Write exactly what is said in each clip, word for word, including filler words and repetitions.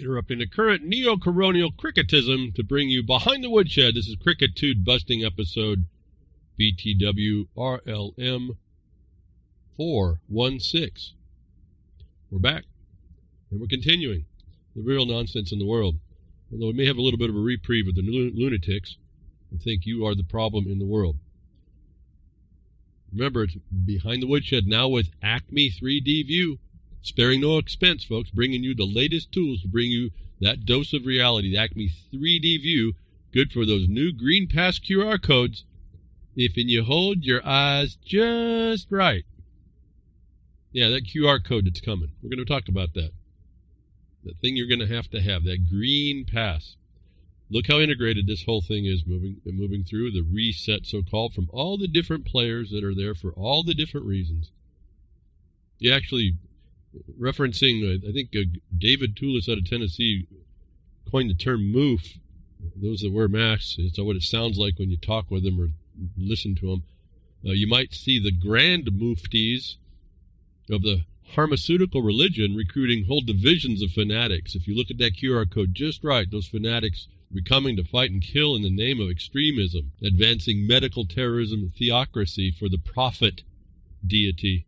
interrupting the current neo-coronial cricketism to bring you Behind the Woodshed. This is Cricket Tude Busting episode B T W R L M four one six. We're back, and we're continuing the real nonsense in the world. Although we may have a little bit of a reprieve with the lunatics who think you are the problem in the world. Remember, it's Behind the Woodshed now with Acme three D view. Sparing no expense, folks, bringing you the latest tools to bring you that dose of reality. The Acme three D view, good for those new green pass Q R codes, if and you hold your eyes just right. Yeah, that Q R code that's coming. We're going to talk about that. That thing you're going to have to have, that green pass. Look how integrated this whole thing is moving moving through the reset, so-called, from all the different players that are there for all the different reasons. You actually... Referencing, I think uh, David Toolis out of Tennessee coined the term moof. Those that wear masks, it's what it sounds like when you talk with them or listen to them. Uh, you might see the grand muftis of the pharmaceutical religion recruiting whole divisions of fanatics. If you look at that Q R code just right, those fanatics are coming to fight and kill in the name of extremism, advancing medical terrorism, theocracy for the prophet deity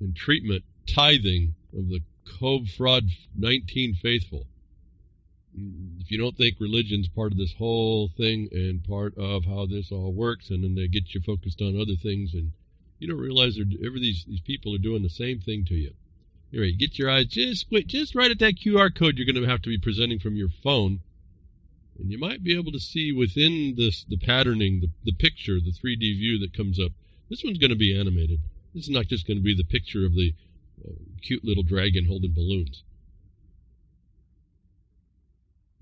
and treatment. Tithing of the Cove Fraud nineteen faithful. If you don't think religion's part of this whole thing and part of how this all works, and then they get you focused on other things, and you don't realize every these these people are doing the same thing to you. Anyway, get your eyes just just right at that Q R code you're going to have to be presenting from your phone, and you might be able to see within this the patterning, the the picture, the three D view that comes up. This one's going to be animated. This is not just going to be the picture of the cute little dragon holding balloons.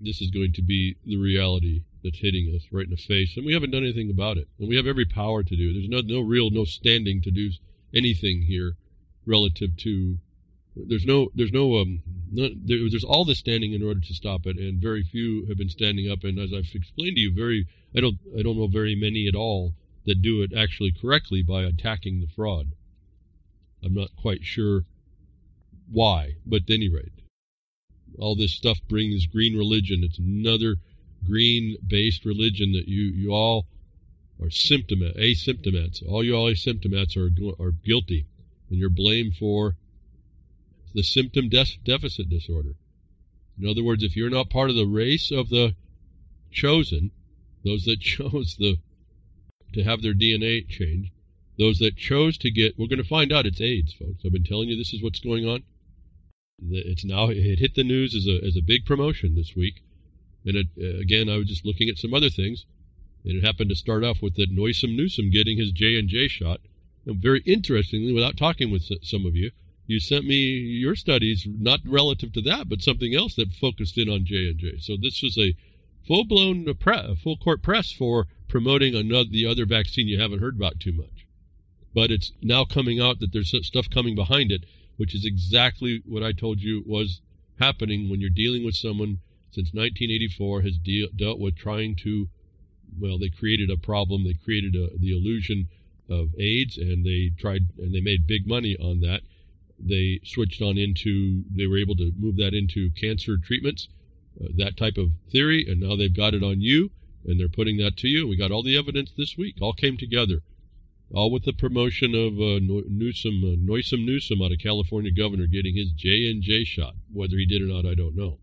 This is going to be the reality that's hitting us right in the face, and we haven't done anything about it. And we have every power to do. There's no no real no standing to do anything here relative to. There's no there's no um no, there, there's all this standing in order to stop it, and very few have been standing up. And as I've explained to you, very I don't I don't know very many at all that do it actually correctly by attacking the fraud. I'm not quite sure why, but at any rate, all this stuff brings green religion. It's another green-based religion that you, you all are symptomat, asymptomats. All you all asymptomats are, are guilty, and you're blamed for the symptom de- deficit disorder. In other words, if you're not part of the race of the chosen, those that chose the to have their D N A changed, those that chose to get, we're going to find out it's AIDS, folks. I've been telling you this is what's going on. It's now, it hit the news as a as a big promotion this week. And it, again, I was just looking at some other things, and it happened to start off with that noisome Newsom getting his J and J shot. And very interestingly, without talking with some of you, you sent me your studies, not relative to that, but something else that focused in on J and J. So this was a full-blown, pre- full-court press for promoting another the other vaccine you haven't heard about too much. But it's now coming out that there's stuff coming behind it, which is exactly what I told you was happening when you're dealing with someone since nineteen eighty-four has de- dealt with trying to, well, they created a problem. They created a, the illusion of AIDS, and they tried, and they made big money on that. They switched on into, they were able to move that into cancer treatments, uh, that type of theory, and now they've got it on you, and they're putting that to you. We got all the evidence this week, all came together. All with the promotion of uh, Newsom, uh, noisome Newsom out of California governor getting his J and J shot. Whether he did or not, I don't know.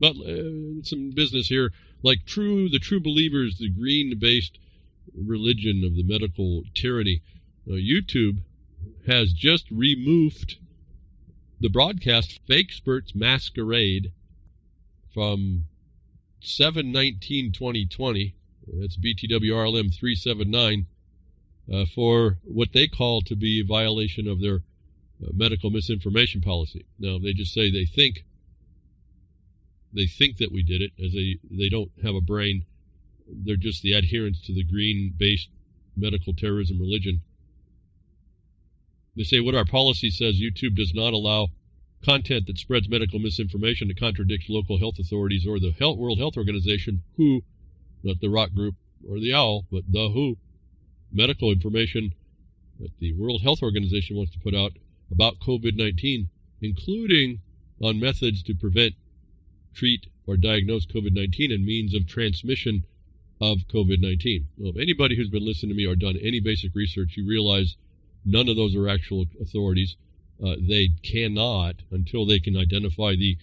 But uh, some business here, like true, the true believers, the green-based religion of the medical tyranny. Uh, YouTube has just removed the broadcast Fake Spurts Masquerade from seven nineteen twenty twenty. That's B T W R L M four one six. Uh, for what they call to be a violation of their uh, medical misinformation policy. Now, they just say they think they think that we did it, as they, they don't have a brain. They're just the adherents to the green-based medical terrorism religion. They say what our policy says, YouTube does not allow content that spreads medical misinformation to contradict local health authorities or the health, World Health Organization, W H O, not the rock group or the owl, but the W H O. Medical information that the World Health Organization wants to put out about COVID nineteen, including on methods to prevent treat or diagnose COVID nineteen and means of transmission of COVID nineteen. Well, if anybody who's been listening to me or done any basic research, you realize none of those are actual authorities. Uh, they cannot, until they can identify the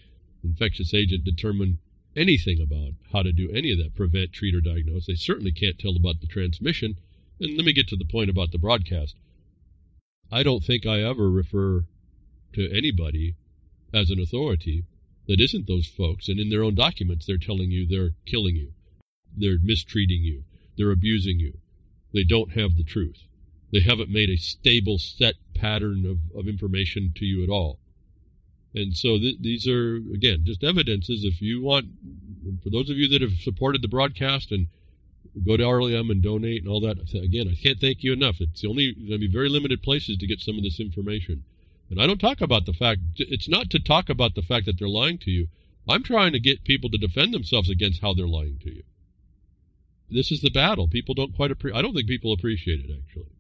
infectious agent, determine anything about how to do any of that, prevent, treat, or diagnose. They certainly can't tell about the transmission. And let me get to the point about the broadcast. I don't think I ever refer to anybody as an authority that isn't those folks. And in their own documents, they're telling you they're killing you. They're mistreating you. They're abusing you. They don't have the truth. They haven't made a stable set pattern of, of information to you at all. And so th these are, again, just evidences. If you want, for those of you that have supported the broadcast and go to R L M and donate and all that, again, I can't thank you enough. It's only going to be very limited places to get some of this information. And I don't talk about the fact, it's not to talk about the fact that they're lying to you. I'm trying to get people to defend themselves against how they're lying to you. This is the battle. People don't quite appreciate, I don't think people appreciate it, actually.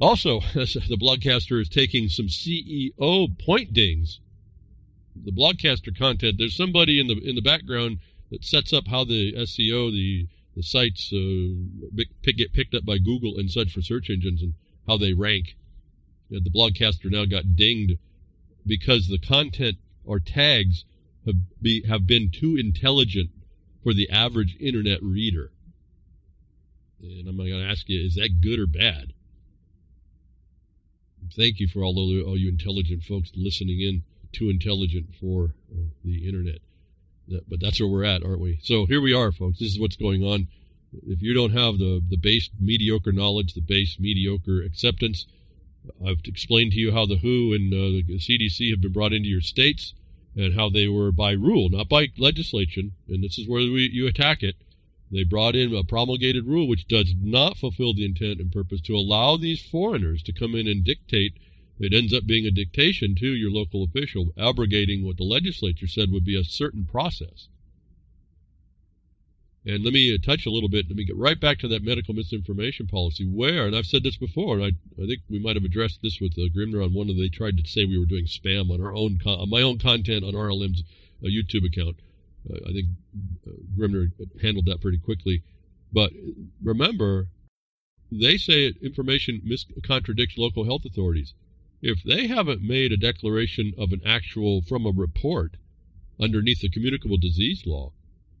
Also, the blogcaster is taking some C E O point dings. The blogcaster content, there's somebody in the in the background that sets up how the S E O, the, the sites uh, get picked up by Google and such for search engines and how they rank. You know, the blogcaster now got dinged because the content or tags have, be, have been too intelligent for the average internet reader. And I'm going to ask you, is that good or bad? Thank you for all, the, all you intelligent folks listening in, too intelligent for uh, the internet. That, but that's where we're at, aren't we? So here we are, folks. This is what's going on. If you don't have the, the base mediocre knowledge, the base mediocre acceptance, I've explained to you how the W H O and uh, the C D C have been brought into your states and how they were by rule, not by legislation. And this is where we, you attack it. They brought in a promulgated rule which does not fulfill the intent and purpose to allow these foreigners to come in and dictate. It ends up being a dictation to your local official, abrogating what the legislature said would be a certain process. And let me touch a little bit. Let me get right back to that medical misinformation policy where, and I've said this before, and I, I think we might have addressed this with uh, Grimner on one of they tried to say we were doing spam on, our own con on my own content on R L M's uh, YouTube account. I think Grimner handled that pretty quickly. But remember, they say information contradicts local health authorities. If they haven't made a declaration of an actual, from a report underneath the communicable disease law,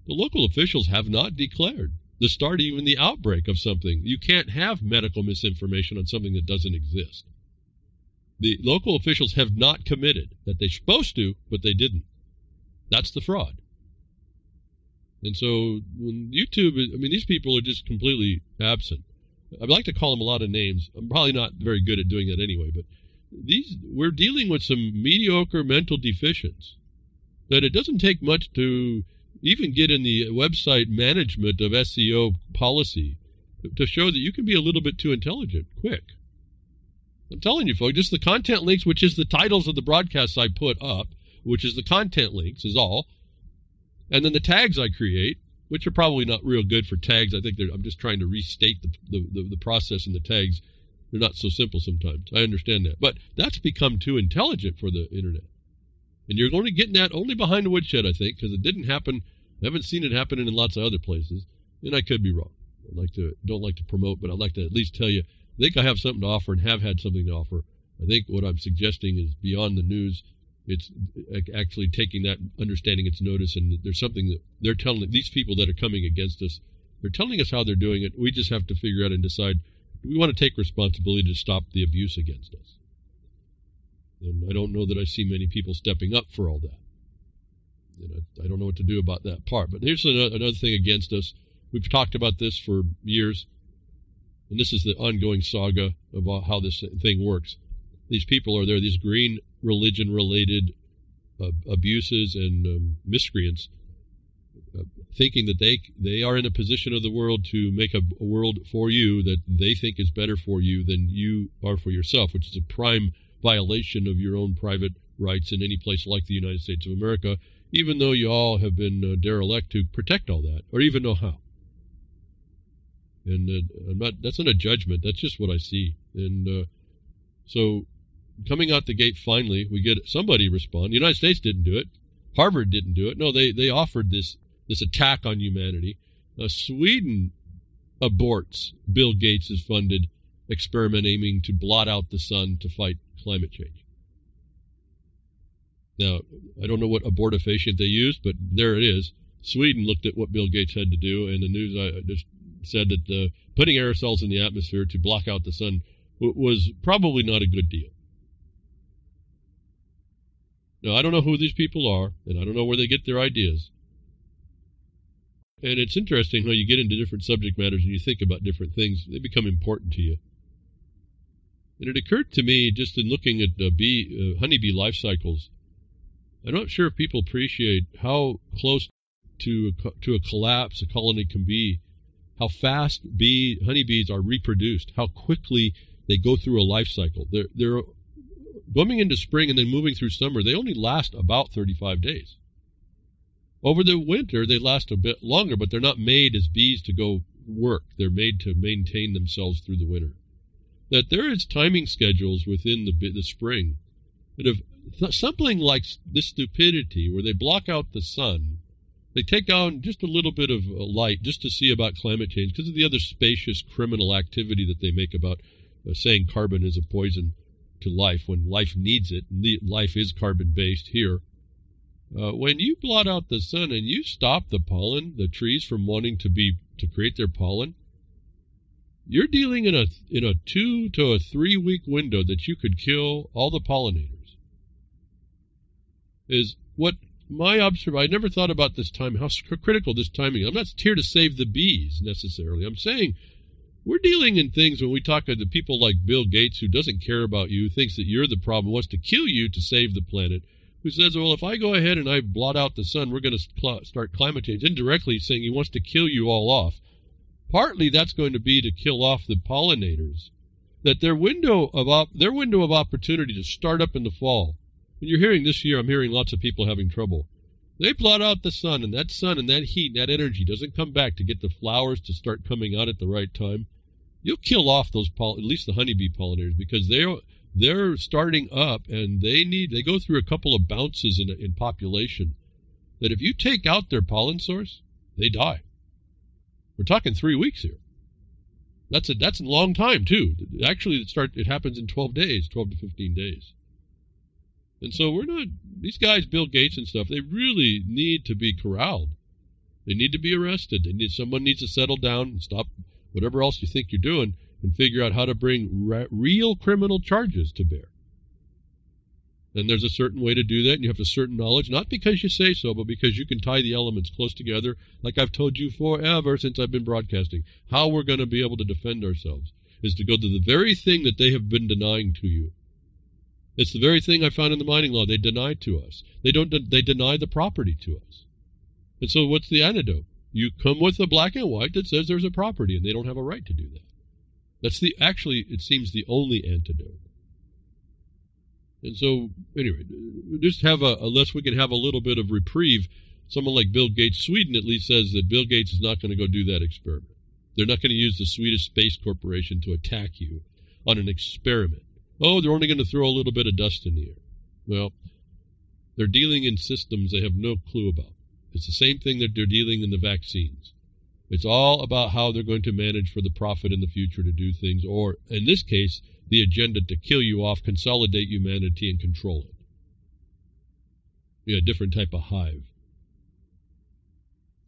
the local officials have not declared the start, even the outbreak of something. You can't have medical misinformation on something that doesn't exist. The local officials have not committed that they're supposed to, but they didn't. That's the fraud. And so when YouTube, I mean, these people are just completely absent. I'd like to call them a lot of names. I'm probably not very good at doing that anyway, but these, we're dealing with some mediocre mental deficients that it doesn't take much to even get in the website management of S E O policy to show that you can be a little bit too intelligent quick. I'm telling you, folks, just the content links, which is the titles of the broadcasts I put up, which is the content links is all. And then the tags I create, which are probably not real good for tags. I think I'm just trying to restate the, the, the, the process in the tags. They're not so simple sometimes. I understand that. But that's become too intelligent for the internet. And you're going to get that only behind the woodshed, I think, because it didn't happen. I haven't seen it happen in lots of other places. And I could be wrong. I like to, don't like to promote, but I'd like to at least tell you, I think I have something to offer and have had something to offer. I think what I'm suggesting is beyond the news. It's actually taking that understanding its notice, and there's something that they're telling these people that are coming against us. They're telling us how they're doing it. We just have to figure out and decide, do we want to take responsibility to stop the abuse against us? And I don't know that I see many people stepping up for all that. And I, I don't know what to do about that part. But here's another thing against us. We've talked about this for years, and this is the ongoing saga about how this thing works. These people are there, these green religion-related uh, abuses and um, miscreants, uh, thinking that they they are in a position of the world to make a, a world for you that they think is better for you than you are for yourself, which is a prime violation of your own private rights in any place like the United States of America, even though you all have been uh, derelict to protect all that, or even know how. And uh, I'm not, that's not a judgment. That's just what I see. And uh, so coming out the gate, finally, we get somebody respond. The United States didn't do it. Harvard didn't do it. No, they, they offered this, this attack on humanity. Uh, Sweden aborts Bill Gates' funded experiment aiming to blot out the sun to fight climate change. Now, I don't know what abortifacient they used, but there it is. Sweden looked at what Bill Gates had to do, and the news I just said that uh, putting aerosols in the atmosphere to block out the sun w was probably not a good deal. Now, I don't know who these people are, and I don't know where they get their ideas. And it's interesting how you get into different subject matters and you think about different things. They become important to you. And it occurred to me, just in looking at uh, bee, uh, honeybee life cycles, I'm not sure if people appreciate how close to a, to a collapse a colony can be, how fast bee honeybees are reproduced, how quickly they go through a life cycle. They're, they're going into spring and then moving through summer. They only last about thirty-five days. Over the winter, they last a bit longer, but they're not made as bees to go work. They're made to maintain themselves through the winter. That there is timing schedules within the, the spring that have something like this stupidity where they block out the sun. They take down just a little bit of light just to see about climate change because of the other spacious criminal activity that they make about uh, saying carbon is a poison to life when life needs it. Life is carbon-based here. Uh, when you blot out the sun and you stop the pollen, the trees from wanting to be to create their pollen, you're dealing in a in a two to a three week window that you could kill all the pollinators. Is what my observation. I never thought about this time how critical this timing is. I'm not here to save the bees necessarily. I'm saying we're dealing in things when we talk to the people like Bill Gates, who doesn't care about you, thinks that you're the problem, wants to kill you to save the planet. Who says, well, if I go ahead and I blot out the sun, we're going to start climate change, indirectly saying he wants to kill you all off. Partly that's going to be to kill off the pollinators, that their window of op their window of opportunity to start up in the fall. And you're hearing this year, I'm hearing lots of people having trouble. They blot out the sun, and that sun and that heat and that energy doesn't come back to get the flowers to start coming out at the right time. You'll kill off those, at least the honeybee pollinators, because they're... They're starting up, and they need. They go through a couple of bounces in, in population. That if you take out their pollen source, they die. We're talking three weeks here. That's a that's a long time too. Actually, it start. It happens in twelve days, twelve to fifteen days. And so we're not. These guys, Bill Gates and stuff. They really need to be corralled. They need to be arrested. They need someone needs to settle down and stop whatever else you think you're doing. And figure out how to bring re real criminal charges to bear. And there's a certain way to do that, and you have a certain knowledge, not because you say so, but because you can tie the elements close together, like I've told you forever since I've been broadcasting. How we're going to be able to defend ourselves is to go to the very thing that they have been denying to you. It's the very thing I found in the mining law. They deny to us. They don't. De they deny the property to us. And so what's the antidote? You come with a black and white that says there's a property, and they don't have a right to do that. That's the, actually, it seems, the only antidote. And so, anyway, just have a, unless we can have a little bit of reprieve, someone like Bill Gates, Sweden at least says that Bill Gates is not going to go do that experiment. They're not going to use the Swedish Space Corporation to attack you on an experiment. Oh, they're only going to throw a little bit of dust in the air. Well, they're dealing in systems they have no clue about. It's the same thing that they're dealing in the vaccines. It's all about how they're going to manage for the profit in the future to do things, or, in this case, the agenda to kill you off, consolidate humanity, and control it. Yeah, a different type of hive.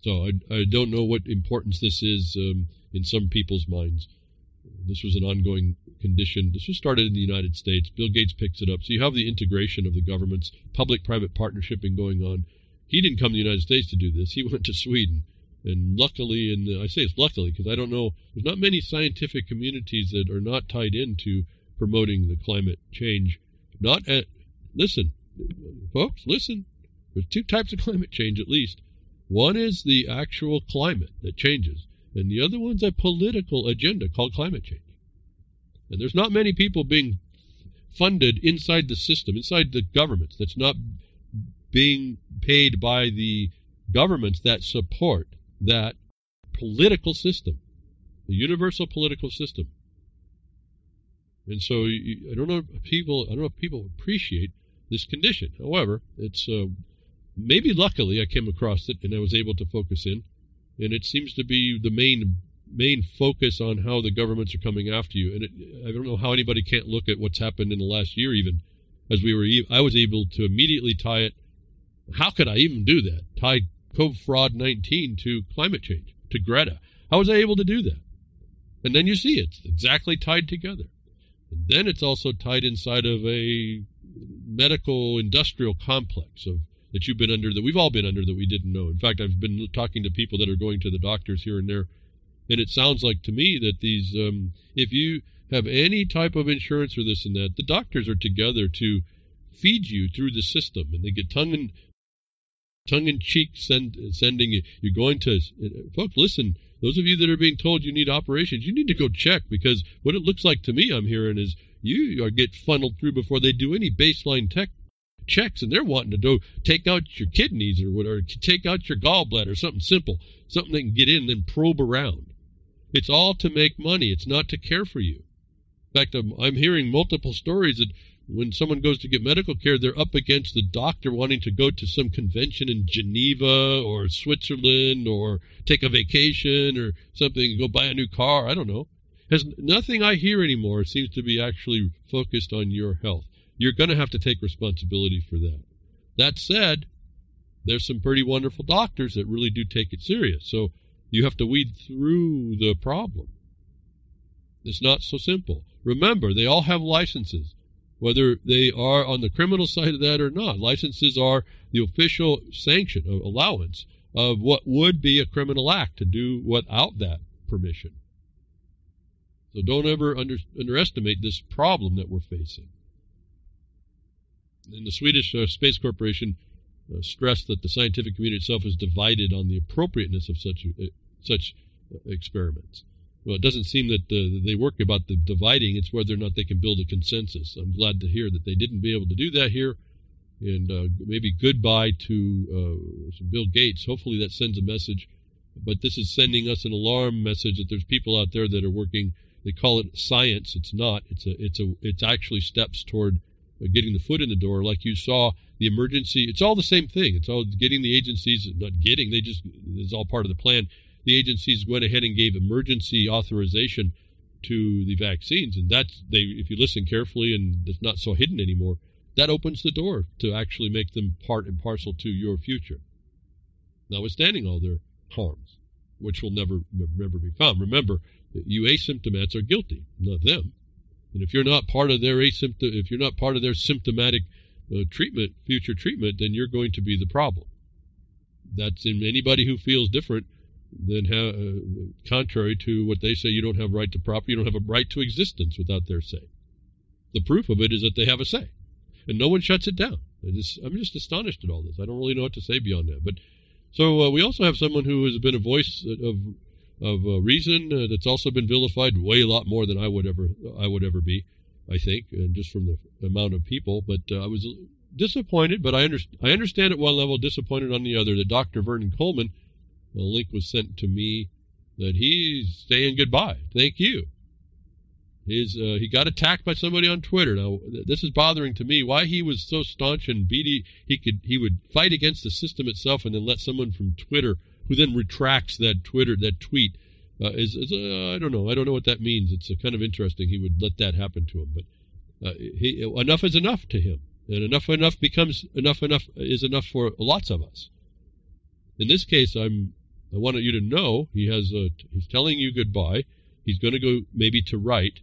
So I, I don't know what importance this is um, in some people's minds. This was an ongoing condition. This was started in the United States. Bill Gates picks it up. So you have the integration of the governments, public-private partnershiping going on. He didn't come to the United States to do this. He went to Sweden. And luckily, and I say it's luckily because I don't know, there's not many scientific communities that are not tied into promoting the climate change. Not at, listen, folks, listen. There's two types of climate change at least. One is the actual climate that changes, and the other one's a political agenda called climate change. And there's not many people being funded inside the system, inside the governments, that's not being paid by the governments that support that political system, the universal political system. And so you, I don't know if people, I don't know if people appreciate this condition. However, it's uh, maybe luckily I came across it and I was able to focus in, and it seems to be the main main focus on how the governments are coming after you. And it, I don't know how anybody can't look at what's happened in the last year, even as we were, I was able to immediately tie it. How could I even do that? Tie COVID fraud nineteen to climate change, to Greta. How was I able to do that? And then you see it's exactly tied together. And then it's also tied inside of a medical industrial complex of that you've been under, that we've all been under, that we didn't know. In fact, I've been talking to people that are going to the doctors here and there, and it sounds like to me that these, um, if you have any type of insurance or this and that, the doctors are together to feed you through the system, and they get tongue in tongue in cheek send, sending you. You're going to, folks, listen. Those of you that are being told you need operations, you need to go check, because what it looks like to me I'm hearing is you are get funneled through before they do any baseline tech checks, and they're wanting to do take out your kidneys or whatever, take out your gallbladder, something simple, something they can get in and then probe around. It's all to make money. It's not to care for you. In fact, I'm, I'm hearing multiple stories that when someone goes to get medical care, they're up against the doctor wanting to go to some convention in Geneva or Switzerland or take a vacation or something, go buy a new car. I don't know. Has nothing I hear anymore seems to be actually focused on your health. You're going to have to take responsibility for that. That said, there's some pretty wonderful doctors that really do take it serious. So you have to weed through the problem. It's not so simple. Remember, they all have licenses, whether they are on the criminal side of that or not. Licenses are the official sanction, of allowance, of what would be a criminal act to do without that permission. So don't ever under, underestimate this problem that we're facing. And the Swedish uh, Space Corporation uh, stressed that the scientific community itself is divided on the appropriateness of such uh, such experiments. Well, it doesn't seem that uh, they work about the dividing. It's whether or not they can build a consensus. I'm glad to hear that they didn't be able to do that here. And uh, maybe goodbye to uh, Bill Gates. Hopefully that sends a message. But this is sending us an alarm message that there's people out there that are working. They call it science. It's not. It's a. It's a. It's actually steps toward uh, getting the foot in the door. Like you saw the emergency. It's all the same thing. It's all getting the agencies. Not getting. They just. It's all part of the plan. The agencies went ahead and gave emergency authorization to the vaccines, and that's they. If you listen carefully, and it's not so hidden anymore, that opens the door to actually make them part and parcel to your future, notwithstanding all their harms, which will never, never be found. Remember, you asymptomats are guilty, not them. And if you're not part of their asymptom, if you're not part of their symptomatic uh, treatment, future treatment, then you're going to be the problem. That's in anybody who feels different. Then, ha- uh, contrary to what they say, you don't have right to property, you don't have a right to existence without their say. The proof of it is that they have a say, and no one shuts it down. It is, I'm just astonished at all this. I don't really know what to say beyond that. But so uh, we also have someone who has been a voice of of uh, reason uh, that's also been vilified way a lot more than I would ever I would ever be, I think, and just from the amount of people. But uh, I was disappointed, but I under- I understand at one level, disappointed on the other, that Doctor Vernon Coleman. A link was sent to me that he's saying goodbye. Thank you. His, uh, he got attacked by somebody on Twitter. Now, th- this is bothering to me. Why he was so staunch and beady, he could he would fight against the system itself and then let someone from Twitter, who then retracts that Twitter, that tweet, uh, is, is uh, I don't know. I don't know what that means. It's uh, kind of interesting. He would let that happen to him. But uh, he, enough is enough to him. And enough enough becomes enough enough is enough for lots of us. In this case, I'm... I wanted you to know he has a, he's telling you goodbye. He's going to go maybe to right.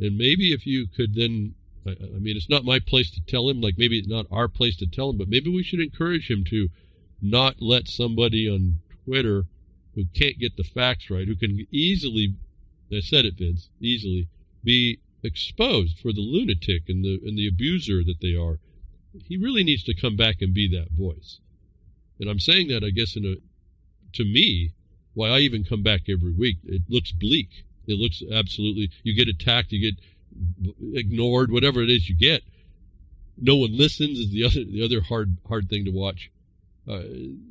And maybe if you could then, I, I mean, it's not my place to tell him, like maybe it's not our place to tell him, but maybe we should encourage him to not let somebody on Twitter who can't get the facts right, who can easily, I said it, Vince, easily be exposed for the lunatic and the, and the abuser that they are. He really needs to come back and be that voice. And I'm saying that, I guess, in a, to me, why I even come back every week, it looks bleak. It looks absolutely, you get attacked, you get ignored, whatever it is you get. No one listens is the other the other hard hard thing to watch. Uh,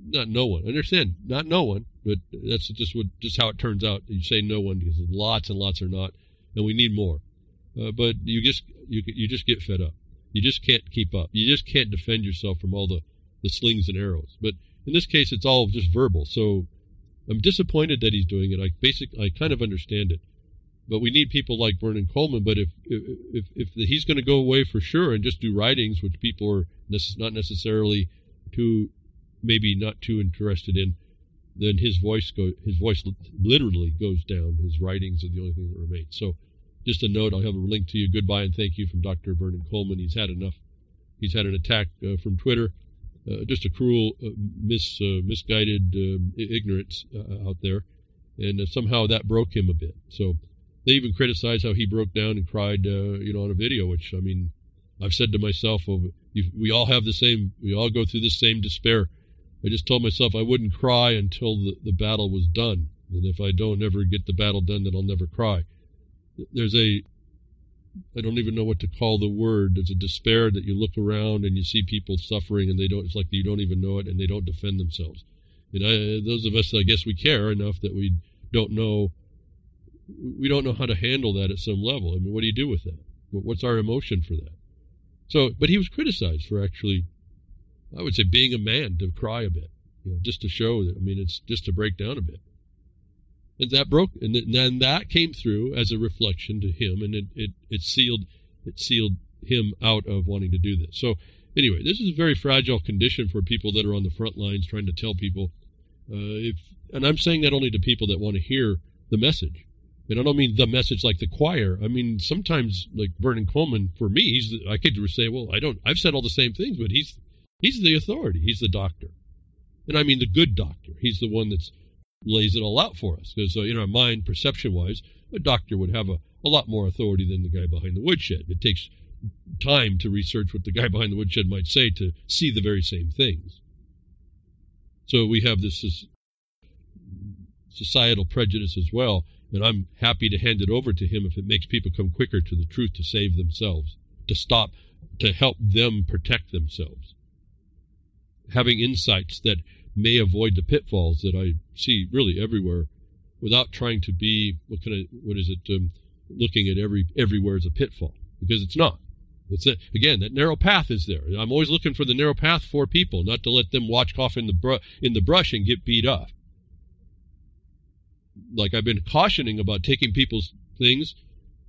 not no one. I understand, not no one, but that's just what just how it turns out. You say no one because lots and lots are not, and we need more. uh, but you just you you just get fed up. You just can't keep up. You just can't defend yourself from all the, the slings and arrows. But in this case, it's all just verbal. So I'm disappointed that he's doing it. I basic I kind of understand it, but we need people like Vernon Coleman. But if if if he's going to go away for sure and just do writings, which people are not necessarily too maybe not too interested in, then his voice go his voice literally goes down. His writings are the only thing that remains. So just a note, I'll have a link to you. Goodbye and thank you from Doctor Vernon Coleman. He's had enough. He's had an attack uh, from Twitter. Uh, just a cruel, uh, mis, uh, misguided uh, ignorance uh, out there. And uh, somehow that broke him a bit. So they even criticized how he broke down and cried, uh, you know, on a video, which, I mean, I've said to myself, oh, you, we all have the same, we all go through the same despair. I just told myself I wouldn't cry until the, the battle was done. And if I don't ever get the battle done, then I'll never cry. There's a, I don't even know what to call the word. There's a despair that you look around and you see people suffering and they don't, it's like you don't even know it and they don't defend themselves. And I, those of us, I guess we care enough that we don't know, we don't know how to handle that at some level. I mean, what do you do with that? What's our emotion for that? So, but he was criticized for actually, I would say being a man to cry a bit, you know, just to show that, I mean, it's just to break down a bit. And that broke, and then that came through as a reflection to him, and it, it, it sealed it sealed him out of wanting to do this. So anyway, this is a very fragile condition for people that are on the front lines trying to tell people. Uh, if, and I'm saying that only to people that want to hear the message. And I don't mean the message like the choir. I mean, sometimes, like Vernon Coleman, for me, he's the, I could say, well, I don't, I've said all the same things, but he's he's the authority. He's the doctor. And I mean the good doctor. He's the one that's lays it all out for us, because uh, in our mind, perception-wise, a doctor would have a, a lot more authority than the guy behind the woodshed. It takes time to research what the guy behind the woodshed might say to see the very same things. So we have this, this societal prejudice as well, and I'm happy to hand it over to him if it makes people come quicker to the truth to save themselves, to stop, to help them protect themselves. Having insights that may avoid the pitfalls that I see really everywhere, without trying to be what kind of what is it? Um, looking at every everywhere as a pitfall, because it's not. It's a, again that narrow path is there. I'm always looking for the narrow path for people, not to let them watch off in the br in the brush and get beat up. Like I've been cautioning about taking people's things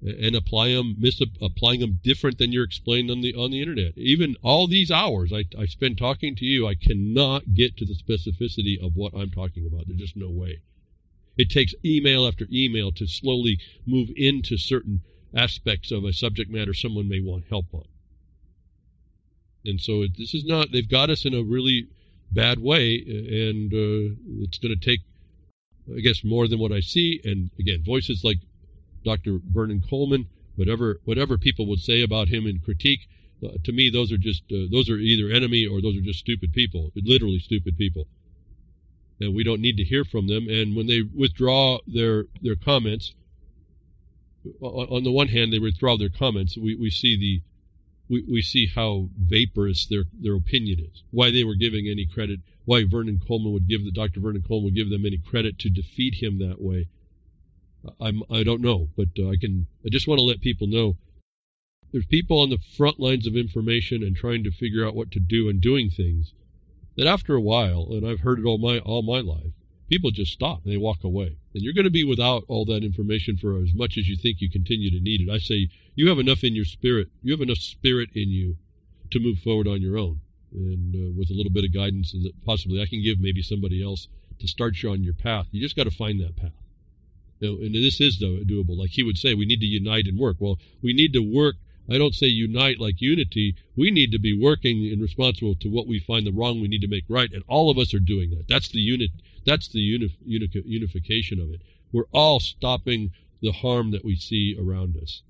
and apply them, mis applying them different than you're explained on the on the internet. Even all these hours I, I spend talking to you, I cannot get to the specificity of what I'm talking about. There's just no way. It takes email after email to slowly move into certain aspects of a subject matter someone may want help on. And so it, this is not, they've got us in a really bad way, and uh, it's going to take, I guess, more than what I see. And again, voices like Doctor Vernon Coleman, whatever whatever people would say about him in critique, uh, to me those are just uh, those are either enemy or those are just stupid people, literally stupid people, and we don't need to hear from them. And when they withdraw their their comments, on the one hand they withdraw their comments, we we see the we we see how vaporous their their opinion is. Why they were giving any credit, why Vernon Coleman would give the Doctor Vernon Coleman would give them any credit to defeat him that way. I'm, I don't know, but uh, I can. I just want to let people know there's people on the front lines of information and trying to figure out what to do and doing things that after a while, and I've heard it all my all my life, people just stop and they walk away. And you're going to be without all that information for as much as you think you continue to need it. I say you have enough in your spirit. You have enough spirit in you to move forward on your own, and uh, with a little bit of guidance that possibly I can give, maybe somebody else, to start you on your path. You just got to find that path. And this is doable. Like he would say, we need to unite and work. Well, we need to work. I don't say unite like unity. We need to be working and responsible to what we find the wrong we need to make right. And all of us are doing that. That's the unit. That's the unif unif unification of it. We're all stopping the harm that we see around us.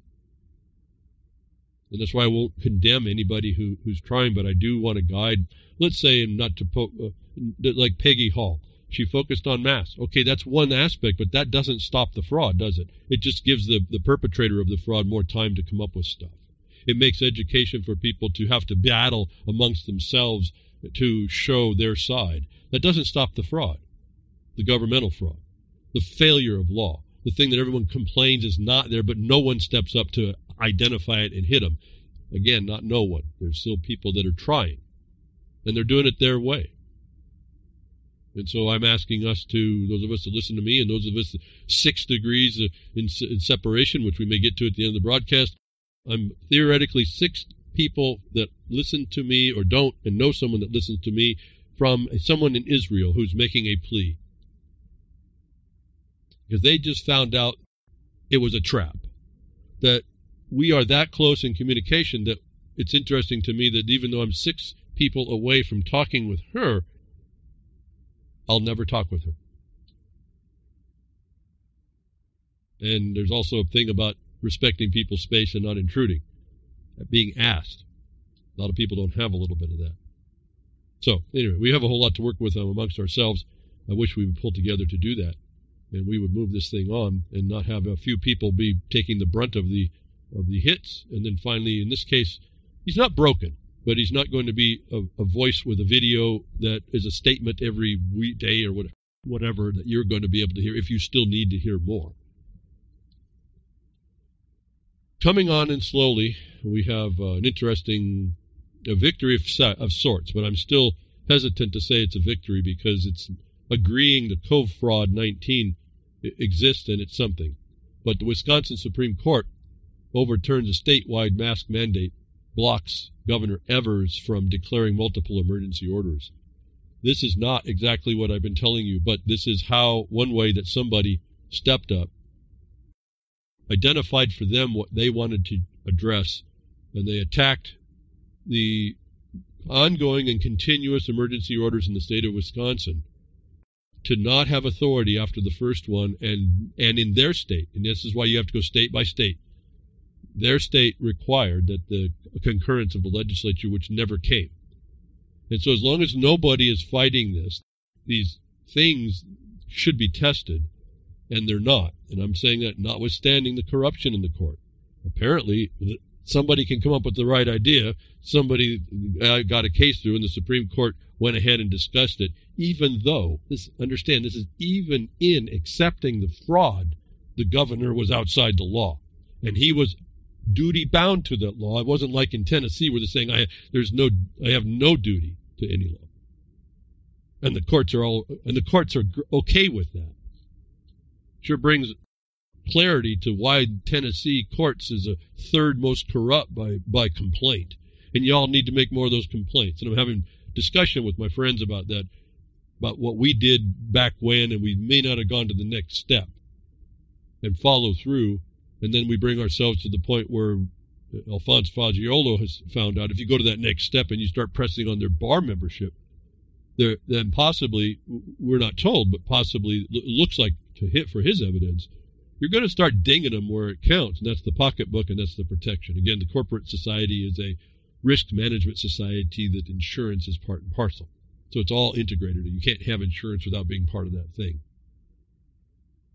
And that's why I won't condemn anybody who, who's trying, but I do want to guide, let's say, and not to po uh, like Peggy Hall. She focused on masks. Okay, that's one aspect, but that doesn't stop the fraud, does it? It just gives the, the perpetrator of the fraud more time to come up with stuff. It makes education for people to have to battle amongst themselves to show their side. That doesn't stop the fraud, the governmental fraud, the failure of law, the thing that everyone complains is not there, but no one steps up to identify it and hit them. Again, not no one. There's still people that are trying, and they're doing it their way. And so I'm asking us to, those of us that listen to me and those of us six degrees in, in separation, which we may get to at the end of the broadcast, I'm theoretically six people that listen to me or don't and know someone that listens to me from someone in Israel who's making a plea. Because they just found out it was a trap, that we are that close in communication that it's interesting to me that even though I'm six people away from talking with her, I'll never talk with her. And there's also a thing about respecting people's space and not intruding, being asked. A lot of people don't have a little bit of that. So anyway, we have a whole lot to work with amongst ourselves. I wish we would pull together to do that, and we would move this thing on and not have a few people be taking the brunt of the of the hits. And then finally, in this case, he's not broken, but he's not going to be a, a voice with a video that is a statement every weekday or what, whatever that you're going to be able to hear if you still need to hear more. Coming on and slowly, we have uh, an interesting a victory of, of sorts, but I'm still hesitant to say it's a victory because it's agreeing that Cove Fraud nineteen exists and it's something. But the Wisconsin Supreme Court overturns a statewide mask mandate, blocks Governor Evers from declaring multiple emergency orders. This is not exactly what I've been telling you, but this is how one way that somebody stepped up, identified for them what they wanted to address, and they attacked the ongoing and continuous emergency orders in the state of Wisconsin to not have authority after the first one, and, and in their state, and this is why you have to go state by state, their state required that the concurrence of the legislature, which never came. And so as long as nobody is fighting this, these things should be tested, and they're not. And I'm saying that notwithstanding the corruption in the court. Apparently, somebody can come up with the right idea. Somebody uh, got a case through, and the Supreme Court went ahead and discussed it, even though, this, understand, this is even in accepting the fraud, the governor was outside the law, and he was duty-bound to that law. It wasn't like in Tennessee where they're saying, I, there's no, I have no duty to any law. And the courts are all, and the courts are okay with that. Sure brings clarity to why Tennessee courts is a third most corrupt by, by complaint. And y'all need to make more of those complaints. And I'm having discussion with my friends about that, about what we did back when, and we may not have gone to the next step and follow through. And then we bring ourselves to the point where Alphonse Fagiolo has found out if you go to that next step and you start pressing on their bar membership, then possibly, we're not told, but possibly it looks like to hit for his evidence, you're going to start dinging them where it counts, and that's the pocketbook and that's the protection. Again, the corporate society is a risk management society that insurance is part and parcel. So it's all integrated, and you can't have insurance without being part of that thing.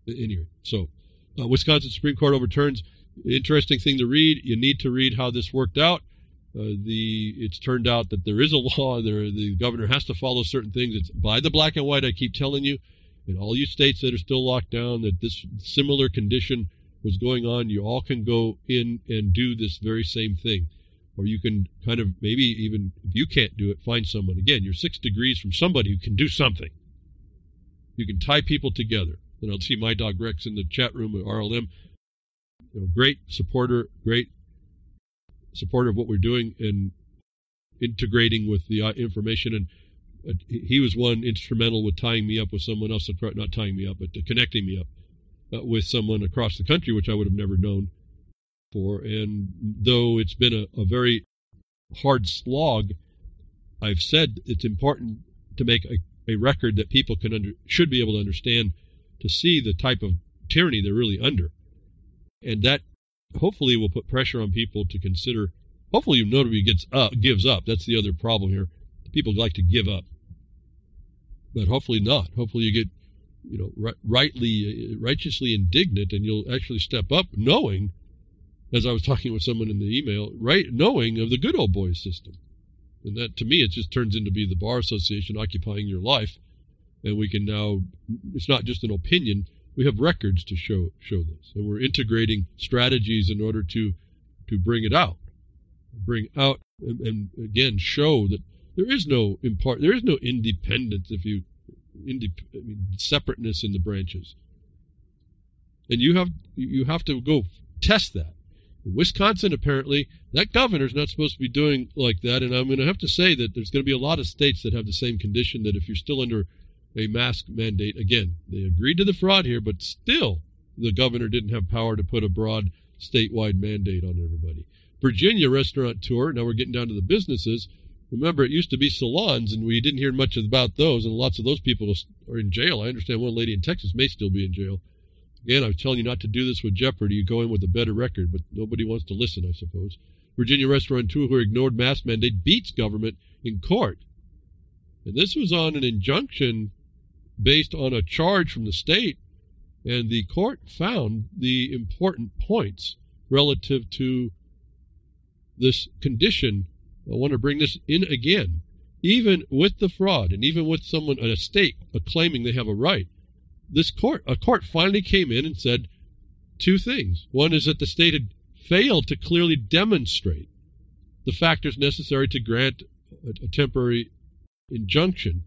Anyway, so... Uh, Wisconsin Supreme Court overturns. Interesting thing to read. You need to read how this worked out. Uh, the It's turned out that there is a law. There, the governor has to follow certain things. It's by the black and white I keep telling you. In all you states that are still locked down, that this similar condition was going on, you all can go in and do this very same thing. Or you can kind of maybe even, if you can't do it, find someone. Again, you're six degrees from somebody who can do something. You can tie people together. And I'll see my dog Rex in the chat room at R L M. You know, great supporter, great supporter of what we're doing and integrating with the information. And uh, he was one instrumental with tying me up with someone else, not tying me up, but connecting me up uh, with someone across the country, which I would have never known for. And though it's been a, a very hard slog, I've said it's important to make a, a record that people can under, should be able to understand, to see the type of tyranny they're really under. And that hopefully will put pressure on people to consider, hopefully nobody gets up, gives up. That's the other problem here. People like to give up, but hopefully not. Hopefully you get, you know, right, rightly, righteously indignant, and you'll actually step up knowing, as I was talking with someone in the email, right, knowing of the good old boy system. And that, to me, it just turns into be the Bar Association occupying your life. And we can now, it's not just an opinion, we have records to show show this. And we're integrating strategies in order to to bring it out, bring out and, and again show that there is no impart, there is no independence if you, indep, I mean, separateness in the branches, and you have you have to go test that. In Wisconsin, apparently, that governor's not supposed to be doing like that, and I'm going to have to say that there's going to be a lot of states that have the same condition, that if you're still under a mask mandate, again, they agreed to the fraud here, but still the governor didn't have power to put a broad statewide mandate on everybody. Virginia restaurateur, now we're getting down to the businesses. Remember, it used to be salons, and we didn't hear much about those, and lots of those people are in jail. I understand one lady in Texas may still be in jail. Again, I was telling you not to do this with Jeopardy. You go in with a better record, but nobody wants to listen, I suppose. Virginia restaurateur who ignored mask mandate beats government in court. And this was on an injunction based on a charge from the state, and the court found the important points relative to this condition. I want to bring this in again. Even with the fraud and even with someone at a state claiming they have a right, this court, a court finally came in and said two things. One is that the state had failed to clearly demonstrate the factors necessary to grant a, a temporary injunction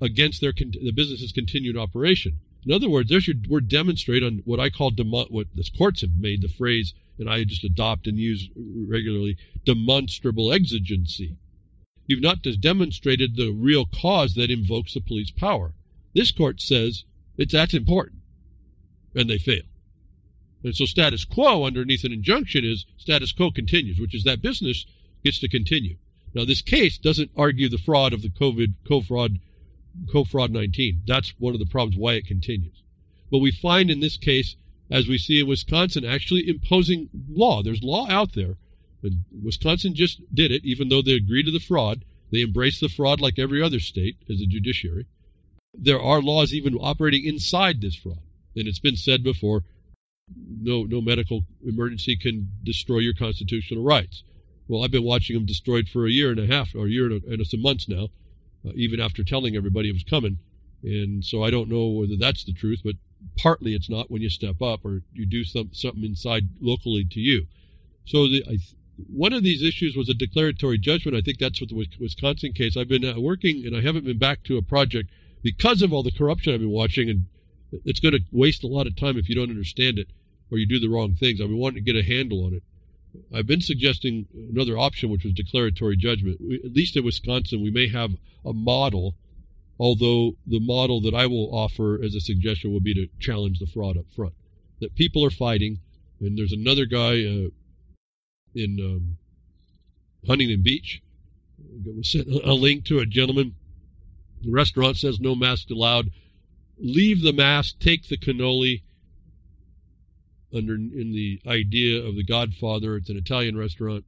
against their the business's continued operation. In other words, there's your word demonstrate on what I call, demo, what the courts have made the phrase, and I just adopt and use regularly, demonstrable exigency. You've not just demonstrated the real cause that invokes the police power. This court says it's that's important, and they fail. And so status quo underneath an injunction is status quo continues, which is that business gets to continue. Now, this case doesn't argue the fraud of the COVID, co-fraud, co-fraud nineteen. That's one of the problems why it continues. But we find in this case, as we see in Wisconsin, actually imposing law. There's law out there. And Wisconsin just did it, even though they agreed to the fraud. They embrace the fraud like every other state as a judiciary. There are laws even operating inside this fraud. And it's been said before, no, no medical emergency can destroy your constitutional rights. Well, I've been watching them destroyed for a year and a half, or a year and, a, and some months now, uh, even after telling everybody it was coming. And so I don't know whether that's the truth, but partly it's not when you step up or you do some, something inside locally to you. So the, I, one of these issues was a declaratory judgment. I think that's what the Wisconsin case. I've been uh, working, and I haven't been back to a project because of all the corruption I've been watching, and it's going to waste a lot of time if you don't understand it or you do the wrong things. I've been wanting to get a handle on it. I've been suggesting another option, which was declaratory judgment. We, at least in Wisconsin, we may have a model, although the model that I will offer as a suggestion will be to challenge the fraud up front, that people are fighting. And there's another guy uh, in um, Huntington Beach who sent a link to a gentleman. The restaurant says no mask allowed. Leave the mask, take the cannoli. Under in the idea of The Godfather, it's an Italian restaurant.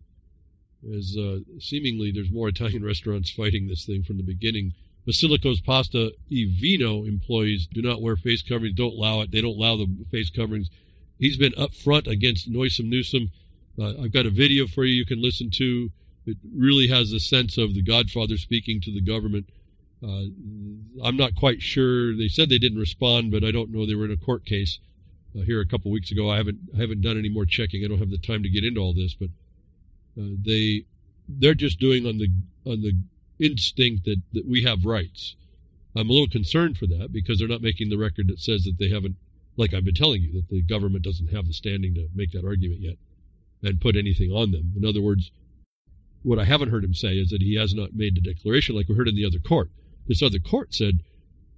As uh, seemingly there's more Italian restaurants fighting this thing from the beginning. Basilico's Pasta e Vino employees do not wear face coverings, don't allow it. They don't allow the face coverings. He's been up front against Johnson and Johnson. Uh, I've got a video for you you can listen to. It really has a sense of The Godfather speaking to the government. Uh, I'm not quite sure. They said they didn't respond, but I don't know. They were in a court case. Uh, here a couple weeks ago. I haven't I haven't done any more checking. I don't have the time to get into all this, but uh, they they're just doing on the on the instinct that, that we have rights. I'm a little concerned for that because they're not making the record that says that they haven't, like I've been telling you, that the government doesn't have the standing to make that argument yet and put anything on them. In other words, what I haven't heard him say is that he has not made the declaration like we heard in the other court. This other court said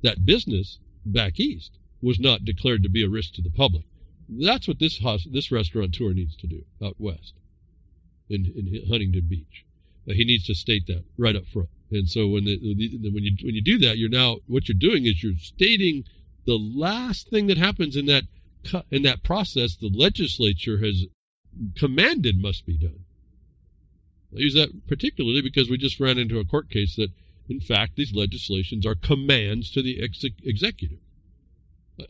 that business back east was not declared to be a risk to the public. That's what this house, this restaurateur needs to do out west in, in Huntington Beach. Uh, he needs to state that right up front. And so when the, the, when you when you do that, you're now what you're doing is you're stating the last thing that happens in that in that process. The legislature has commanded must be done. I use that particularly because we just ran into a court case that, in fact, these legislations are commands to the ex executive.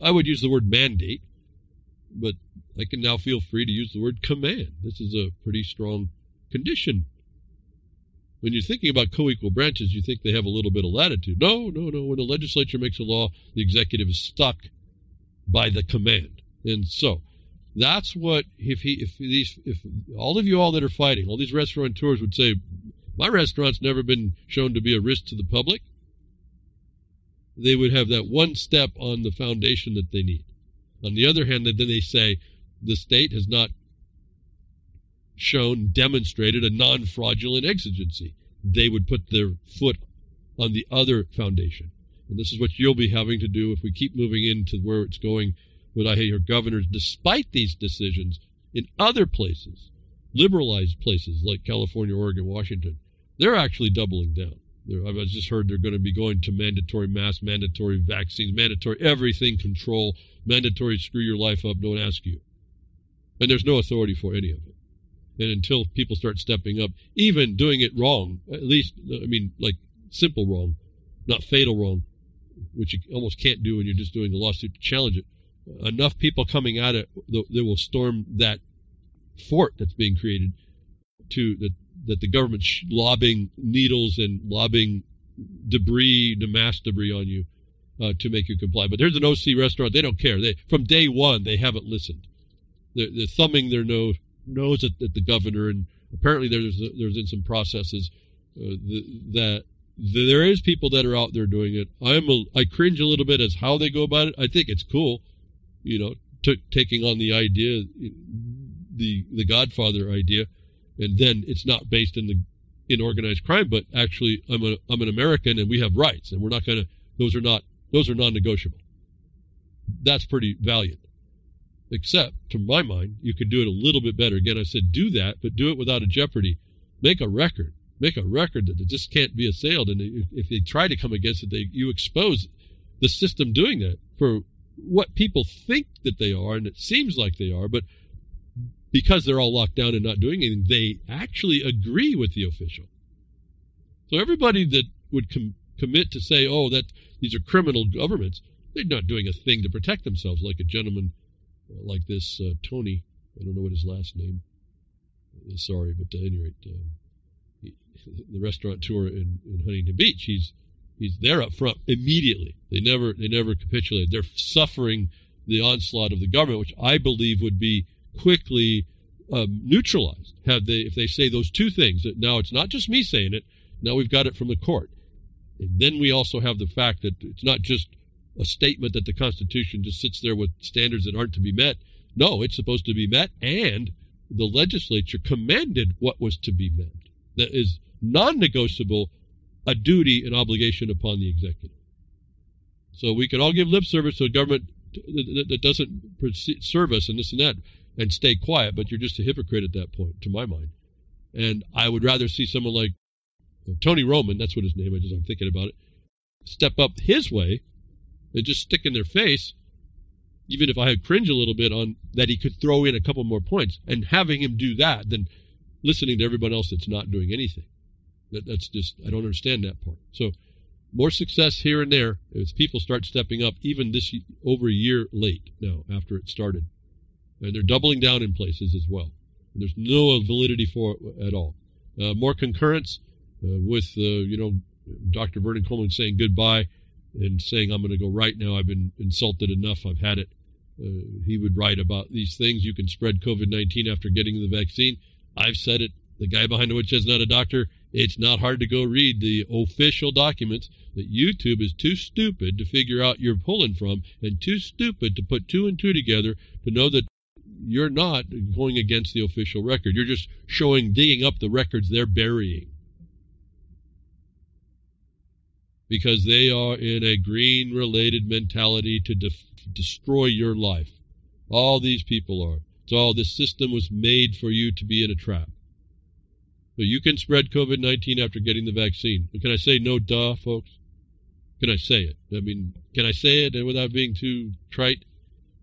I would use the word mandate, but I can now feel free to use the word command. This is a pretty strong condition. When you're thinking about co-equal branches, you think they have a little bit of latitude. No, no, no. When the legislature makes a law, the executive is stuck by the command. And so That's what, if he, if these, if all of you all that are fighting, all these restaurateurs would say, my restaurant's never been shown to be a risk to the public. They would have that one step on the foundation that they need. On the other hand, then they say the state has not shown, demonstrated a non-fraudulent exigency. They would put their foot on the other foundation. And this is what you'll be having to do if we keep moving into where it's going with, I hear, governors, despite these decisions in other places, liberalized places like California, Oregon, Washington. They're actually doubling down. They're, I've just heard they're going to be going to mandatory masks, mandatory vaccines, mandatory everything control, mandatory screw your life up, don't ask you. And there's no authority for any of it. And until people start stepping up, even doing it wrong, at least, I mean, like simple wrong, not fatal wrong, which you almost can't do when you're just doing a lawsuit to challenge it, enough people coming at it that will storm that fort that's being created to that, that the government's lobbing needles and lobbing debris, the mass debris on you uh, to make you comply. But there's an O C restaurant. They don't care. They, from day one, they haven't listened. They're, they're thumbing their nose, nose at, at the governor, and apparently there's there's in some processes uh, the, that there is people that are out there doing it. I'm a, I cringe a little bit as how they go about it. I think it's cool, you know, t taking on the idea, the the Godfather idea, and then it's not based in the in organized crime, but actually I'm a I'm an American and we have rights, and we're not gonna those are not those are non-negotiable. That's pretty valiant. Except, to my mind, you could do it a little bit better. Again, I said do that, but do it without a jeopardy. Make a record. Make a record that it just can't be assailed. And if they try to come against it, they, you expose the system doing that for what people think that they are, and it seems like they are, but because they're all locked down and not doing anything, they actually agree with the official. So everybody that would com commit to say, oh, that these are criminal governments, they're not doing a thing to protect themselves, like a gentleman like this, uh, Tony, I don't know what his last name is, sorry, but at any rate, um, the restaurateur in, in Huntington Beach, he's he's there up front immediately. They never they never capitulated. They're suffering the onslaught of the government, which I believe would be quickly um, neutralized had they if they say those two things. That now it's not just me saying it. Now we've got it from the court, and then we also have the fact that it's not just a statement that the Constitution just sits there with standards that aren't to be met. No, it's supposed to be met, and the legislature commanded what was to be met. That is non-negotiable, a duty and obligation upon the executive. So we can all give lip service to a government that doesn't serve us and this and that and stay quiet, but you're just a hypocrite at that point, to my mind. And I would rather see someone like Tony Roman, that's what his name is, I'm thinking about it, step up his way and just stick in their face, even if I had cringe a little bit on that he could throw in a couple more points, and having him do that, then listening to everyone else that's not doing anything. That, that's just, I don't understand that part. So more success here and there as people start stepping up, even this over a year late now after it started. And they're doubling down in places as well. And there's no validity for it at all. Uh, more concurrence uh, with, uh, you know, Doctor Vernon Coleman saying goodbye and saying, I'm going to go right now. I've been insulted enough. I've had it. Uh, he would write about these things. You can spread COVID nineteen after getting the vaccine. I've said it. The guy behind the witch is not a doctor. It's not hard to go read the official documents that YouTube is too stupid to figure out you're pulling from and too stupid to put two and two together to know that you're not going against the official record. You're just showing, digging up the records they're burying. Because they are in a green-related mentality to de destroy your life. All these people are. So this system was made for you to be in a trap. So you can spread COVID nineteen after getting the vaccine. But can I say no duh, folks? Can I say it? I mean, can I say it without being too trite?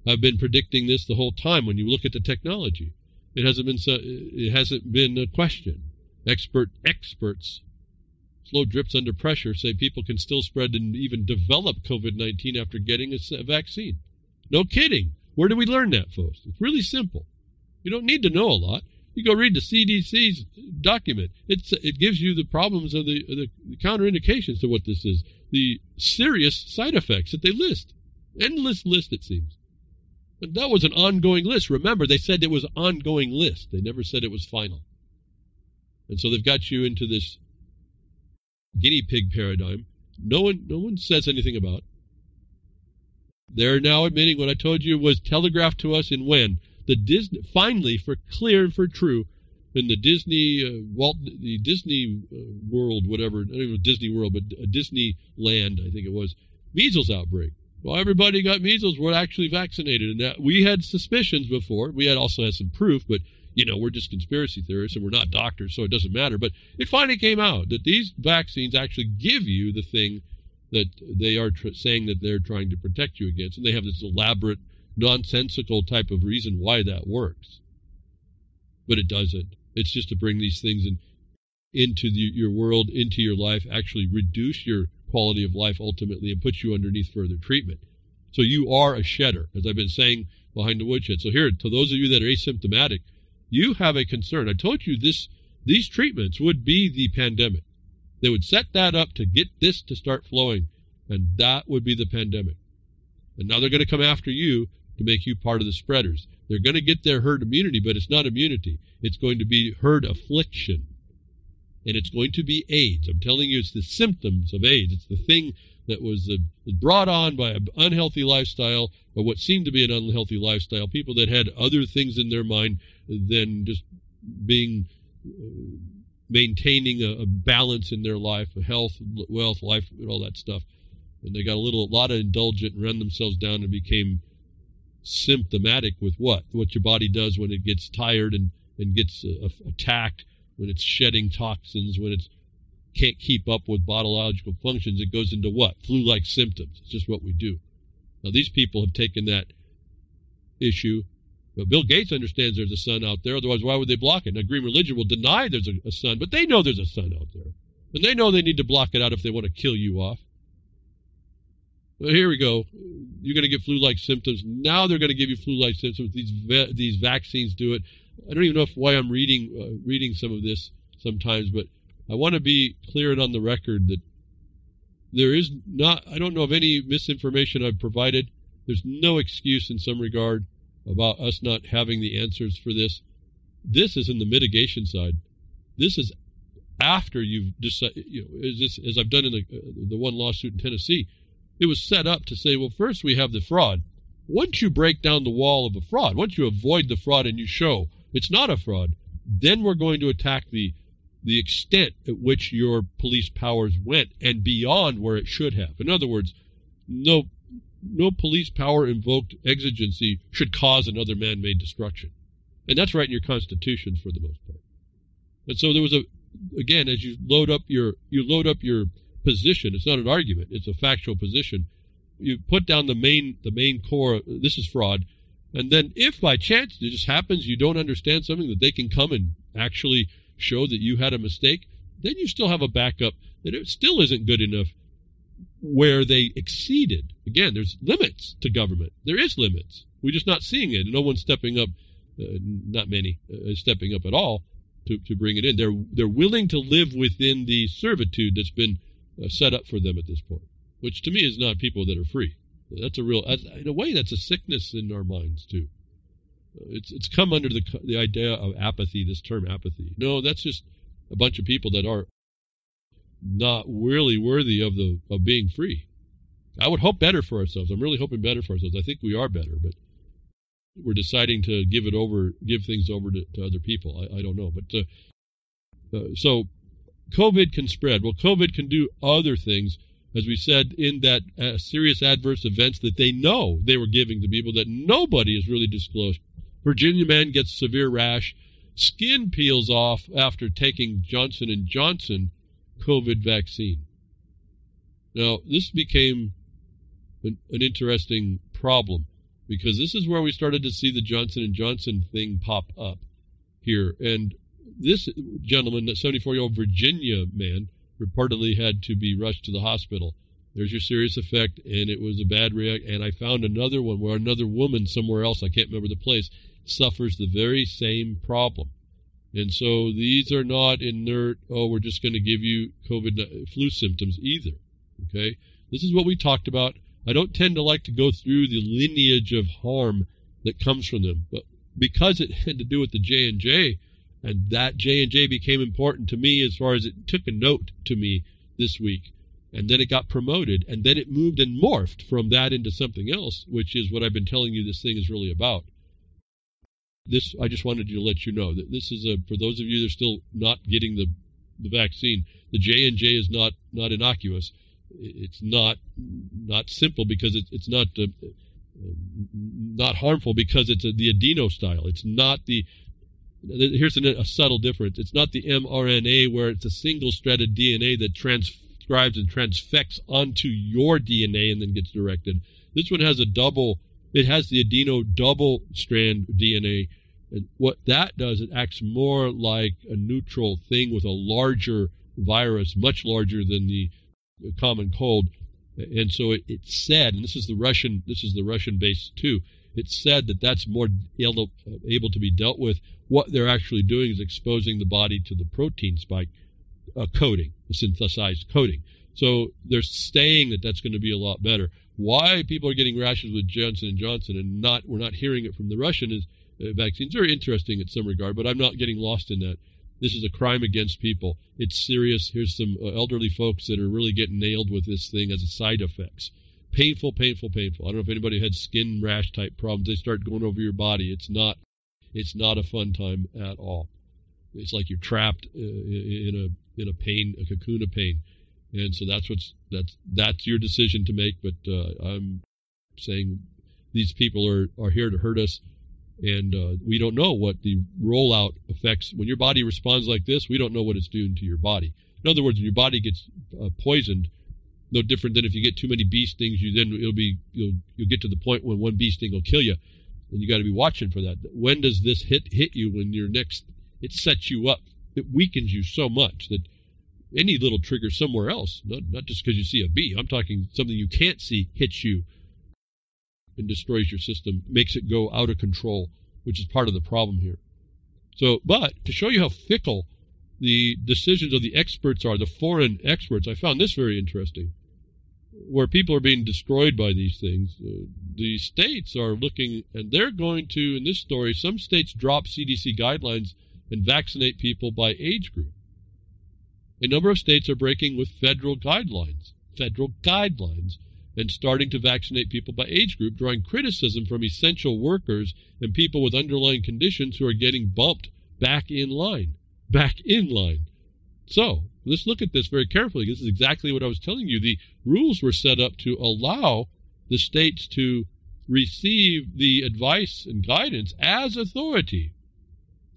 I've been predicting this the whole time. When you look at the technology, it hasn't been so, it hasn't been a question. Expert experts, slow drips under pressure, say people can still spread and even develop COVID nineteen after getting a vaccine. No kidding. Where do we learn that, folks? It's really simple. You don't need to know a lot. You go read the C D C's document. It's, it gives you the problems of the, the, the counterindications to what this is, the serious side effects that they list. Endless list, it seems. But that was an ongoing list. Remember, they said it was an ongoing list. They never said it was final. And so they've got you into this guinea pig paradigm. No one, no one says anything about. They're now admitting what I told you was telegraphed to us in when the Disney finally for clear and for true in the Disney uh, Walt the Disney uh, World whatever I don't even know Disney World but uh, Disneyland I think it was measles outbreak. Well, everybody got measles. We're actually vaccinated, and that we had suspicions before. We had also had some proof, but you know we're just conspiracy theorists and we're not doctors, so it doesn't matter. But it finally came out that these vaccines actually give you the thing that they are tr saying that they're trying to protect you against, and they have this elaborate, nonsensical type of reason why that works. But it doesn't. It's just to bring these things in, into the, your world, into your life, actually reduce your quality of life ultimately and put you underneath further treatment. So you are a shedder, as I've been saying behind the woodshed. So here, to those of you that are asymptomatic, you have a concern. I told you this, these treatments would be the pandemic. They would set that up to get this to start flowing, and that would be the pandemic. And now they're going to come after you to make you part of the spreaders. They're going to get their herd immunity, but it's not immunity. It's going to be herd affliction, and it's going to be AIDS. I'm telling you, it's the symptoms of AIDS. It's the thing that was brought on by an unhealthy lifestyle, or what seemed to be an unhealthy lifestyle, people that had other things in their mind than just being... Uh, maintaining a, a balance in their life, health, wealth, life, all that stuff. And they got a little, a lot of indulgent and ran themselves down and became symptomatic with what? What your body does when it gets tired and, and gets uh, attacked, when it's shedding toxins, when it can't keep up with biological functions, it goes into what? Flu-like symptoms. It's just what we do. Now, these people have taken that issue. But Bill Gates understands there's a sun out there. Otherwise, why would they block it? Now, Green Religion will deny there's a, a sun, but they know there's a sun out there. And they know they need to block it out if they want to kill you off. Well, here we go. You're going to get flu-like symptoms. Now they're going to give you flu-like symptoms. These va these vaccines do it. I don't even know if, why I'm reading, uh, reading some of this sometimes, but I want to be clear and on the record that there is not, I don't know of any misinformation I've provided. There's no excuse in some regard about us not having the answers for this. This is in the mitigation side. This is after you've decided, you know, is this, as I've done in the, uh, the one lawsuit in Tennessee, it was set up to say, well, first we have the fraud. Once you break down the wall of a fraud, once you avoid the fraud and you show it's not a fraud, then we're going to attack the, the extent at which your police powers went and beyond where it should have. In other words, no no police power invoked exigency should cause another man-made destruction. And that's right in your Constitution for the most part. And so there was a, again, as you load up your, you load up your position, it's not an argument, it's a factual position. You put down the main, the main core, this is fraud. And then if by chance it just happens, you don't understand something that they can come and actually show that you had a mistake, then you still have a backup that it still isn't good enough where they exceeded. Again, there's limits to government. There is limits. We're just not seeing it. No one's stepping up, uh, not many, uh, stepping up at all to, to bring it in. They're, they're willing to live within the servitude that's been uh, set up for them at this point, which to me is not people that are free. That's a real, in a way, that's a sickness in our minds too. It's, it's come under the, the idea of apathy, this term apathy. No, that's just a bunch of people that are not really worthy of the of being free. I would hope better for ourselves. I'm really hoping better for ourselves. I think we are better, but we're deciding to give it over, give things over to, to other people. I, I don't know, but uh, uh, so COVID can spread. Well, COVID can do other things, as we said, in that uh, serious adverse events that they know they were giving to people that nobody has really disclosed. Virginia man gets severe rash, skin peels off after taking Johnson and Johnson COVID vaccine. Now, this became an, an interesting problem because this is where we started to see the Johnson and Johnson thing pop up here. And this gentleman, that seventy-four-year-old Virginia man, reportedly had to be rushed to the hospital. There's your serious effect, and it was a bad react. And I found another one where another woman somewhere else, I can't remember the place, suffers the very same problem. And so these are not inert, oh, we're just going to give you COVID flu symptoms either, okay? This is what we talked about. I don't tend to like to go through the lineage of harm that comes from them. But because it had to do with the J and J, and that J and J became important to me as far as it took a note to me this week. And then it got promoted, and then it moved and morphed from that into something else, which is what I've been telling you this thing is really about. This, I just wanted to let you know that this is a, for those of you that are still not getting the, the vaccine, the J and J is not, not innocuous. It's not, not simple because it, it's not, uh, not harmful because it's a, the adeno style. It's not the, here's an, a subtle difference. It's not the mRNA where it's a single-stranded D N A that transcribes and transfects onto your D N A and then gets directed. This one has a double. It has the adeno double strand D N A, and what that does, it acts more like a neutral thing with a larger virus, much larger than the common cold. And so it, it said, and this is the Russian, this is the Russian base too. It said that that's more able, able to be dealt with. What they're actually doing is exposing the body to the protein spike uh, coating, the synthesized coating. So they're saying that that's going to be a lot better. Why people are getting rashes with Johnson and Johnson and not we're not hearing it from the Russian is, uh, vaccines are interesting in some regard, but I'm not getting lost in that. This is a crime against people. It's serious. Here's some uh, elderly folks that are really getting nailed with this thing as a side effects. Painful, painful, painful. I don't know if anybody had skin rash type problems. They start going over your body. It's not, it's not a fun time at all. It's like you're trapped uh, in a in a pain, a cocoon of pain. And so that's what's that's that's your decision to make. But uh, I'm saying these people are, are here to hurt us, and uh, we don't know what the rollout effects. When your body responds like this, we don't know what it's doing to your body. In other words, when your body gets uh, poisoned, no different than if you get too many bee stings, you then it'll be you'll you'll get to the point when one bee sting will kill you, and you got to be watching for that. When does this hit hit you? When your next it sets you up, it weakens you so much that. Any little trigger somewhere else, not, not just because you see a bee. I'm talking something you can't see hits you and destroys your system, makes it go out of control, which is part of the problem here. So, but to show you how fickle the decisions of the experts are, the foreign experts, I found this very interesting, where people are being destroyed by these things. Uh, the states are looking, and they're going to, in this story, some states drop C D C guidelines and vaccinate people by age group. A number of states are breaking with federal guidelines, federal guidelines, and starting to vaccinate people by age group, drawing criticism from essential workers and people with underlying conditions who are getting bumped back in line, back in line. So let's look at this very carefully. This is exactly what I was telling you. The rules were set up to allow the states to receive the advice and guidance as authority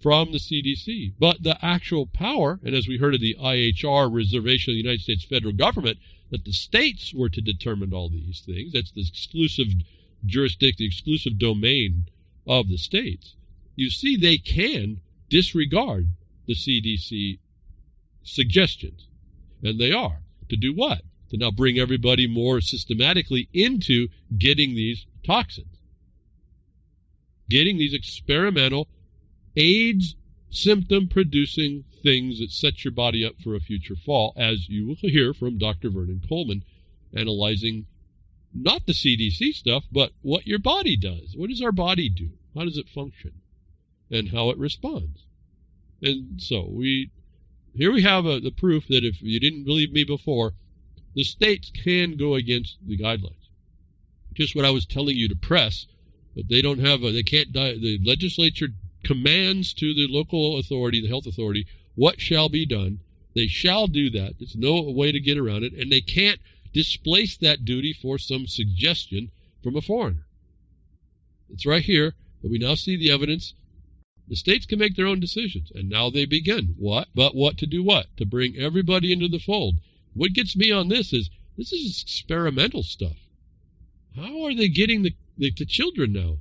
from the C D C, but the actual power, and as we heard of the I H R reservation of the United States federal government, that the states were to determine all these things. That's the exclusive jurisdiction, the exclusive domain of the states. You see, they can disregard the C D C suggestions, and they are. To do what? To now bring everybody more systematically into getting these toxins, getting these experimental AIDS symptom-producing things that set your body up for a future fall, as you will hear from Doctor Vernon Coleman, analyzing not the C D C stuff, but what your body does. What does our body do? How does it function? And how it responds. And so we here we have a, the proof that if you didn't believe me before, the states can go against the guidelines. Just what I was telling you to press, but they don't have a, they can't, die, the legislature commands to the local authority, the health authority, what shall be done. They shall do that. There's no way to get around it, and they can't displace that duty for some suggestion from a foreigner. It's right here that we now see the evidence. The states can make their own decisions, and now they begin. What? But what to do what? To bring everybody into the fold. What gets me on this is, this is experimental stuff. How are they getting the, the, the children now?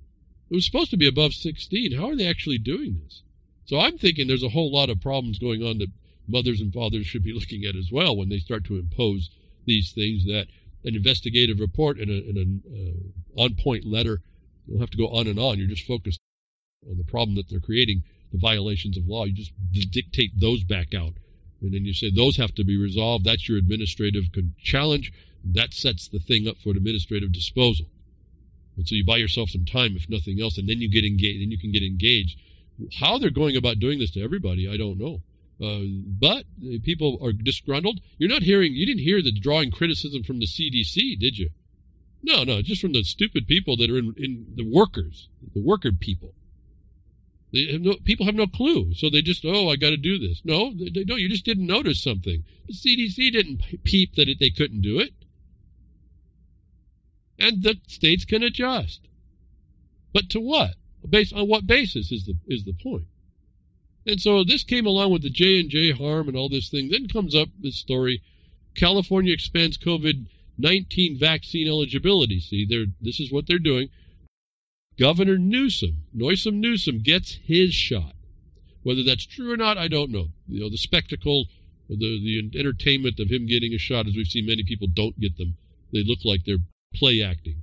It was supposed to be above sixteen. How are they actually doing this? So I'm thinking there's a whole lot of problems going on that mothers and fathers should be looking at as well when they start to impose these things that an investigative report and an uh, on-point letter, you'll have to go on and on. You're just focused on the problem that they're creating, the violations of law. You just dictate those back out. And then you say those have to be resolved. That's your administrative challenge. That sets the thing up for an administrative disposal. And so you buy yourself some time, if nothing else, and then you get engaged. Then you can get engaged. How they're going about doing this to everybody, I don't know. Uh, but people are disgruntled. You're not hearing. You didn't hear the drawing criticism from the C D C, did you? No, no, just from the stupid people that are in, in the workers, the worker people. They have no, people have no clue, so they just, oh, I got to do this. No, they, no, you just didn't notice something. The C D C didn't peep that it, they couldn't do it. And the states can adjust. But to what? Based on what basis is the is the point? And so this came along with the J and J harm and all this thing. Then comes up this story, California expands COVID nineteen vaccine eligibility. See, they're, this is what they're doing. Governor Newsom, Noisome Newsom, gets his shot. Whether that's true or not, I don't know. You know, the spectacle, the, the entertainment of him getting a shot, as we've seen many people don't get them. They look like they're play acting.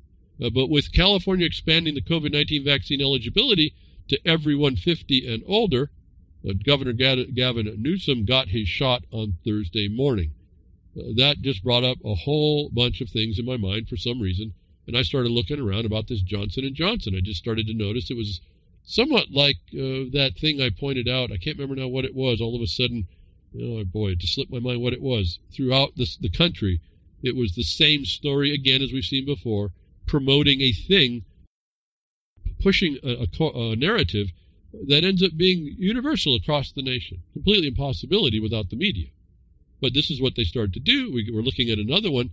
Uh, but with California expanding the COVID nineteen vaccine eligibility to everyone fifty and older, uh, Governor Gavin Newsom got his shot on Thursday morning. Uh, that just brought up a whole bunch of things in my mind for some reason, and I started looking around about this Johnson and Johnson. I just started to notice it was somewhat like uh, that thing I pointed out. I can't remember now what it was. All of a sudden, oh boy, it just slipped my mind what it was. Throughout this, the country, it was the same story again as we've seen before, promoting a thing, pushing a, a, a narrative that ends up being universal across the nation. Completely impossibility without the media. But this is what they started to do. We were looking at another one,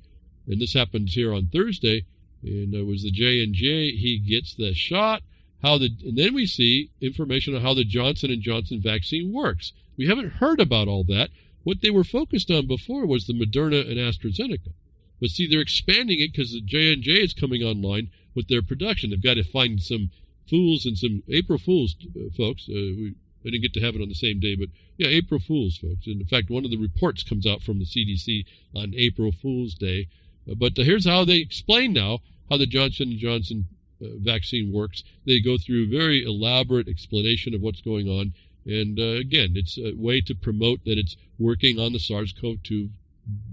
and this happens here on Thursday, and it was the J and J. He gets the shot. How the and then we see information on how the Johnson and Johnson vaccine works. We haven't heard about all that. What they were focused on before was the Moderna and AstraZeneca. But see, they're expanding it because the J and J is coming online with their production. They've got to find some fools and some April Fools, uh, folks. Uh, we I didn't get to have it on the same day, but yeah, April Fools, folks. And in fact, one of the reports comes out from the C D C on April Fool's Day. Uh, but the, here's how they explain now how the Johnson and Johnson uh, vaccine works. They go through very elaborate explanation of what's going on. And uh, again, it's a way to promote that it's working on the SARS CoV two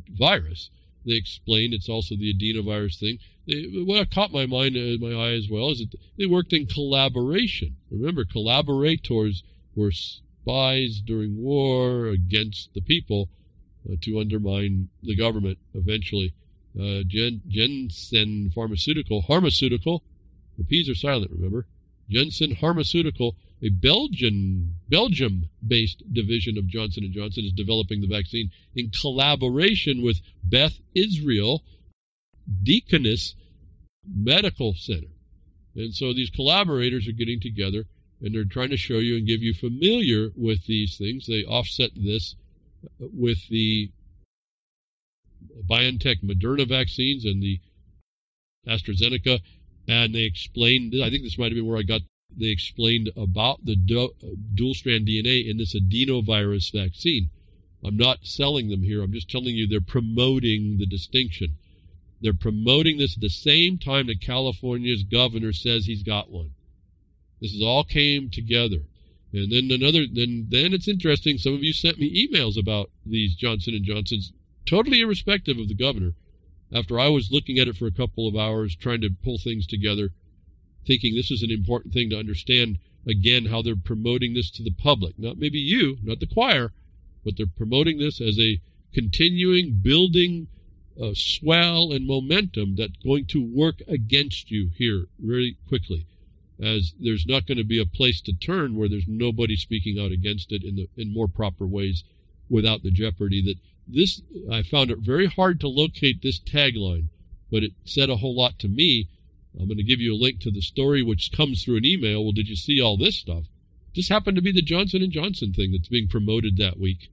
virus. They explained it's also the adenovirus thing. They, what caught my mind, uh, my eye as well, is that they worked in collaboration. Remember, collaborators were spies during war against the people uh, to undermine the government eventually. Uh, Janssen Pharmaceutical, Pharmaceutical, the P's are silent, remember? Janssen Pharmaceutical, a Belgian, Belgium-based division of Johnson and Johnson, is developing the vaccine in collaboration with Beth Israel Deaconess Medical Center. And so these collaborators are getting together, and they're trying to show you and give you familiar with these things. They offset this with the BioNTech Moderna vaccines and the AstraZeneca, and they explained, I think this might have been where I got, they explained about the du dual-strand D N A in this adenovirus vaccine. I'm not selling them here. I'm just telling you they're promoting the distinction. They're promoting this at the same time that California's governor says he's got one. This is all came together. And then another, then then it's interesting, some of you sent me emails about these Johnson and Johnsons, totally irrespective of the governor, after I was looking at it for a couple of hours, trying to pull things together, thinking this is an important thing to understand, again, how they're promoting this to the public. Not maybe you, not the choir, but they're promoting this as a continuing building uh, swell and momentum that's going to work against you here really quickly, as there's not going to be a place to turn where there's nobody speaking out against it in the in more proper ways without the jeopardy that this, I found it very hard to locate this tagline, but it said a whole lot to me. I'm going to give you a link to the story which comes through an email. Well, did you see all this stuff? This happened to be the Johnson and Johnson thing that's being promoted that week,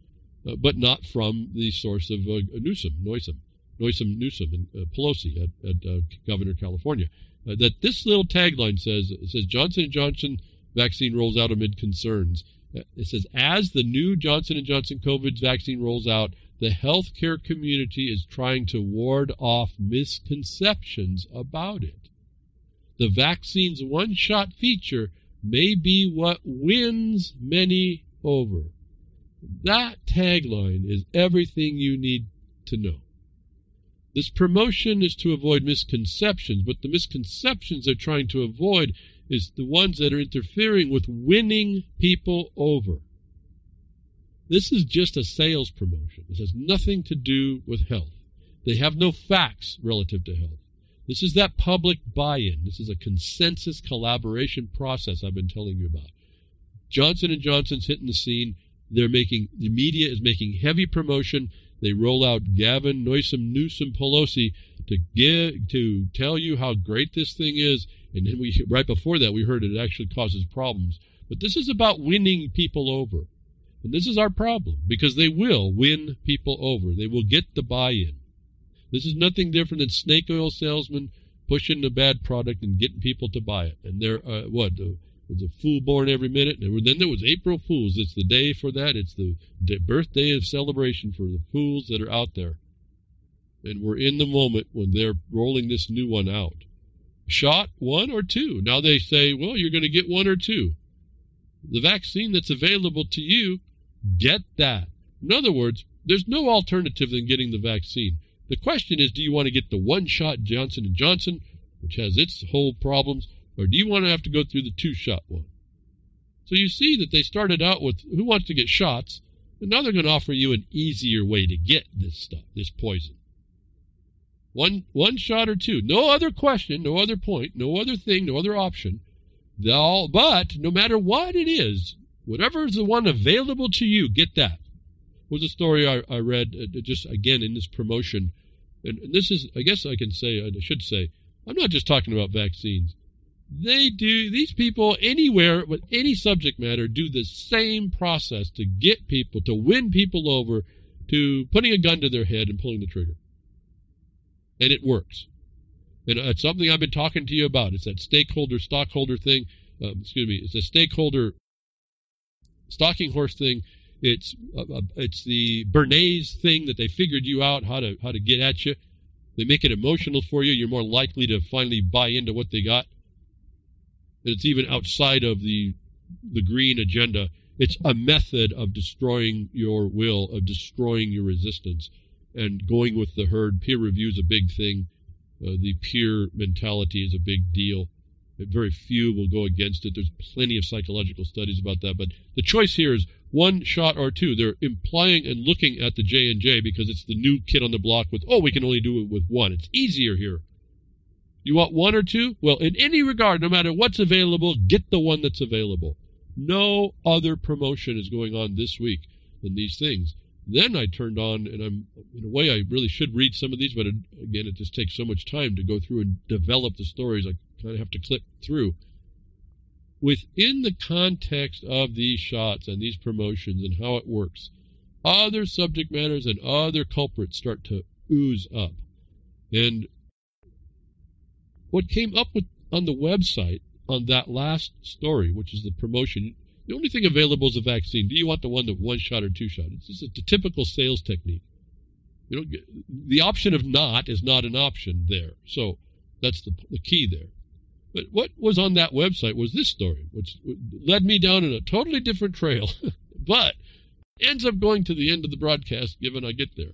uh, but not from the source of uh, Newsom, Noisome, Noisome Newsom and uh, Pelosi at, at uh, Governor California. Uh, that this little tagline says, it says, Johnson and Johnson vaccine rolls out amid concerns. Uh, it says, as the new Johnson and Johnson COVID vaccine rolls out, the healthcare community is trying to ward off misconceptions about it. The vaccine's one-shot feature may be what wins many over. That tagline is everything you need to know. This promotion is to avoid misconceptions, but the misconceptions they're trying to avoid is the ones that are interfering with winning people over. This is just a sales promotion. It has nothing to do with health. They have no facts relative to health. This is that public buy-in. This is a consensus collaboration process I've been telling you about. Johnson and Johnson's hitting the scene. They're making, the media is making heavy promotion. They roll out Gavin Newsom, Newsom, Pelosi to give, to tell you how great this thing is. And then we, right before that, we heard it actually causes problems. But this is about winning people over. And this is our problem, because they will win people over. They will get the buy-in. This is nothing different than snake oil salesmen pushing the bad product and getting people to buy it. And they're, uh, what, uh, there's a fool born every minute. And then there was April Fools. It's the day for that. It's the birthday of celebration for the fools that are out there. And we're in the moment when they're rolling this new one out. Shot one or two. Now they say, well, you're going to get one or two. The vaccine that's available to you, get that. In other words, there's no alternative than getting the vaccine. The question is, do you want to get the one-shot Johnson and Johnson, which has its whole problems, or do you want to have to go through the two-shot one? So you see that they started out with who wants to get shots, and now they're going to offer you an easier way to get this stuff, this poison. One, one shot or two. No other question, no other point, no other thing, no other option. All, but no matter what it is, whatever is the one available to you, get that. Was a story I, I read uh, just again in this promotion, and, and this is, I guess I can say, I should say, I'm not just talking about vaccines. They do, these people anywhere with any subject matter do the same process to get people, to win people over, to putting a gun to their head and pulling the trigger. And it works. And it's something I've been talking to you about. It's that stakeholder, stockholder thing. Um, excuse me. It's a stakeholder, stalking horse thing. It's uh, it's the Bernays thing that they figured you out how to how to get at you. They make it emotional for you. You're more likely to finally buy into what they got. And it's even outside of the the green agenda. It's a method of destroying your will, of destroying your resistance, and going with the herd. Peer review is a big thing. Uh, the peer mentality is a big deal. Very few will go against it. There's plenty of psychological studies about that. But the choice here is one shot or two. They're implying and looking at the J and J because it's the new kid on the block with, oh, we can only do it with one. It's easier here. You want one or two? Well, in any regard, no matter what's available, get the one that's available. No other promotion is going on this week than these things. Then I turned on, and I'm in a way I really should read some of these, but it, again, it just takes so much time to go through and develop the stories. I kind of have to clip through. Within the context of these shots and these promotions and how it works, other subject matters and other culprits start to ooze up. And what came up with on the website on that last story, which is the promotion, the only thing available is a vaccine. Do you want the one that one shot or two shot? It's just a typical sales technique. You don't get, the option of not is not an option there. So that's the, the key there. But what was on that website was this story, which led me down in a totally different trail, but ends up going to the end of the broadcast, given I get there.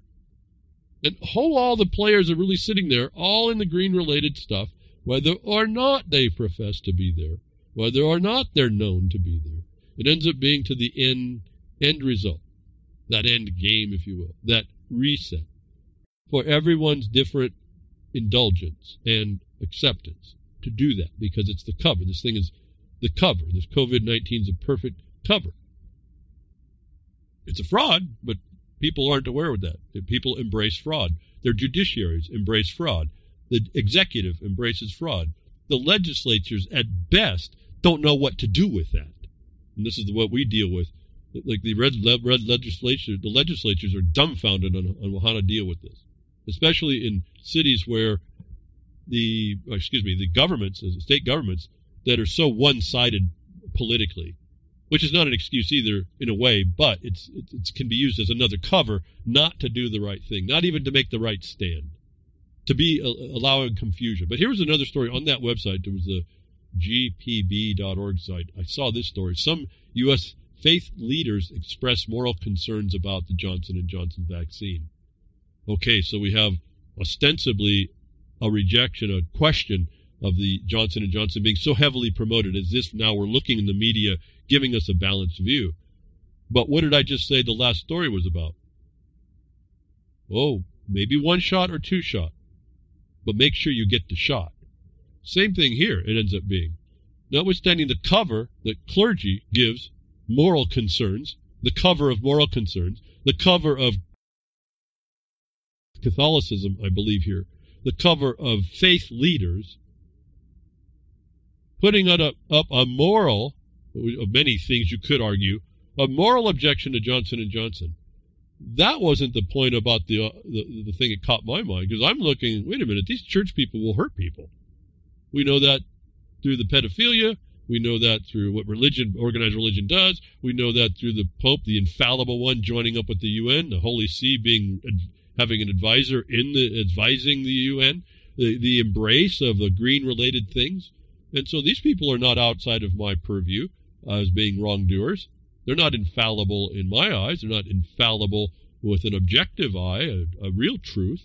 And how all the players are really sitting there, all in the green-related stuff, whether or not they profess to be there, whether or not they're known to be there. It ends up being to the end, end result, that end game, if you will, that reset for everyone's different indulgence and acceptance to do that because it's the cover. This thing is the cover. This COVID nineteen is a perfect cover. It's a fraud, but people aren't aware of that. People embrace fraud. Their judiciaries embrace fraud. The executive embraces fraud. The legislatures, at best, don't know what to do with that. And this is what we deal with. Like the red, red legislature, the legislatures are dumbfounded on, on how to deal with this, especially in cities where the, excuse me, the governments, the state governments, that are so one-sided politically, which is not an excuse either in a way, but it's, it it's, can be used as another cover not to do the right thing, not even to make the right stand, to be uh, allowing confusion. But here's another story on that website. There was the G P B dot org site. I saw this story. Some U S faith leaders express moral concerns about the Johnson and Johnson vaccine. Okay, so we have ostensibly a rejection, a question of the Johnson and Johnson being so heavily promoted, as this now we're looking in the media giving us a balanced view. But what did I just say the last story was about? Oh, maybe one shot or two shot, but make sure you get the shot. Same thing here it ends up being. Notwithstanding the cover that clergy gives moral concerns, the cover of moral concerns, the cover of Catholicism, I believe here, the cover of faith leaders, putting up, up a moral, of many things you could argue, a moral objection to Johnson and Johnson. That wasn't the point about the, uh, the, the thing that caught my mind, because I'm looking, wait a minute, these church people will hurt people. We know that through the pedophilia. We know that through what religion, organized religion does. We know that through the Pope, the infallible one, joining up with the U N, the Holy See being having an advisor in the advising the U N, the, the embrace of the green-related things. And so these people are not outside of my purview uh, as being wrongdoers. They're not infallible in my eyes. They're not infallible with an objective eye, a, a real truth.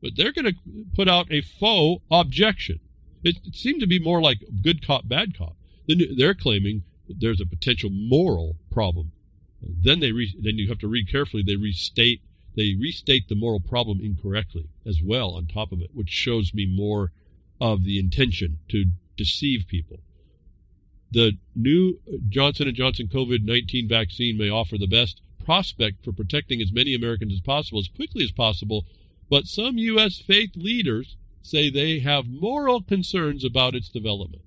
But they're going to put out a faux objection. It, it seemed to be more like good cop, bad cop. Then they're claiming that there's a potential moral problem. Then they re, then you have to read carefully. They restate they restate the moral problem incorrectly as well on top of it, which shows me more of the intention to deceive people. The new Johnson and Johnson COVID nineteen vaccine may offer the best prospect for protecting as many Americans as possible as quickly as possible, but some U S faith leaders say they have moral concerns about its development.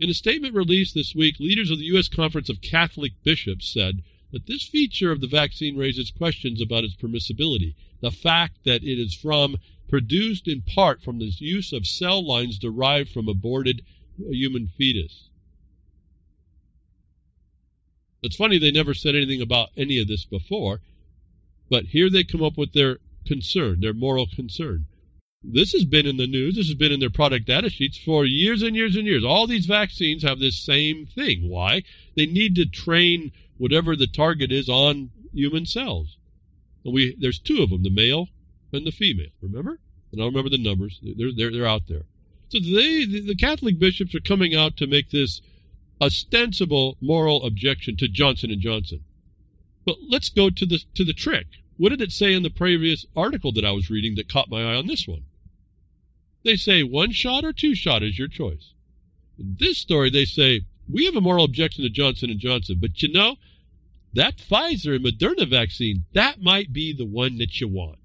In a statement released this week, leaders of the U S Conference of Catholic Bishops said that this feature of the vaccine raises questions about its permissibility. The fact that it is from, produced in part from the use of cell lines derived from aborted human fetus. It's funny they never said anything about any of this before, but here they come up with their concern, their moral concern. This has been in the news. This has been in their product data sheets for years and years and years. All these vaccines have this same thing. Why? They need to train whatever the target is on human cells. And we there's two of them, the male and the female. Remember? And I remember the numbers. They're they're they're out there. So they the Catholic bishops are coming out to make this ostensible moral objection to Johnson and Johnson. But let's go to the to the trick. What did it say in the previous article that I was reading that caught my eye on this one? They say one shot or two shot is your choice. In this story, they say, we have a moral objection to Johnson and Johnson, but you know, that Pfizer and Moderna vaccine, that might be the one that you want.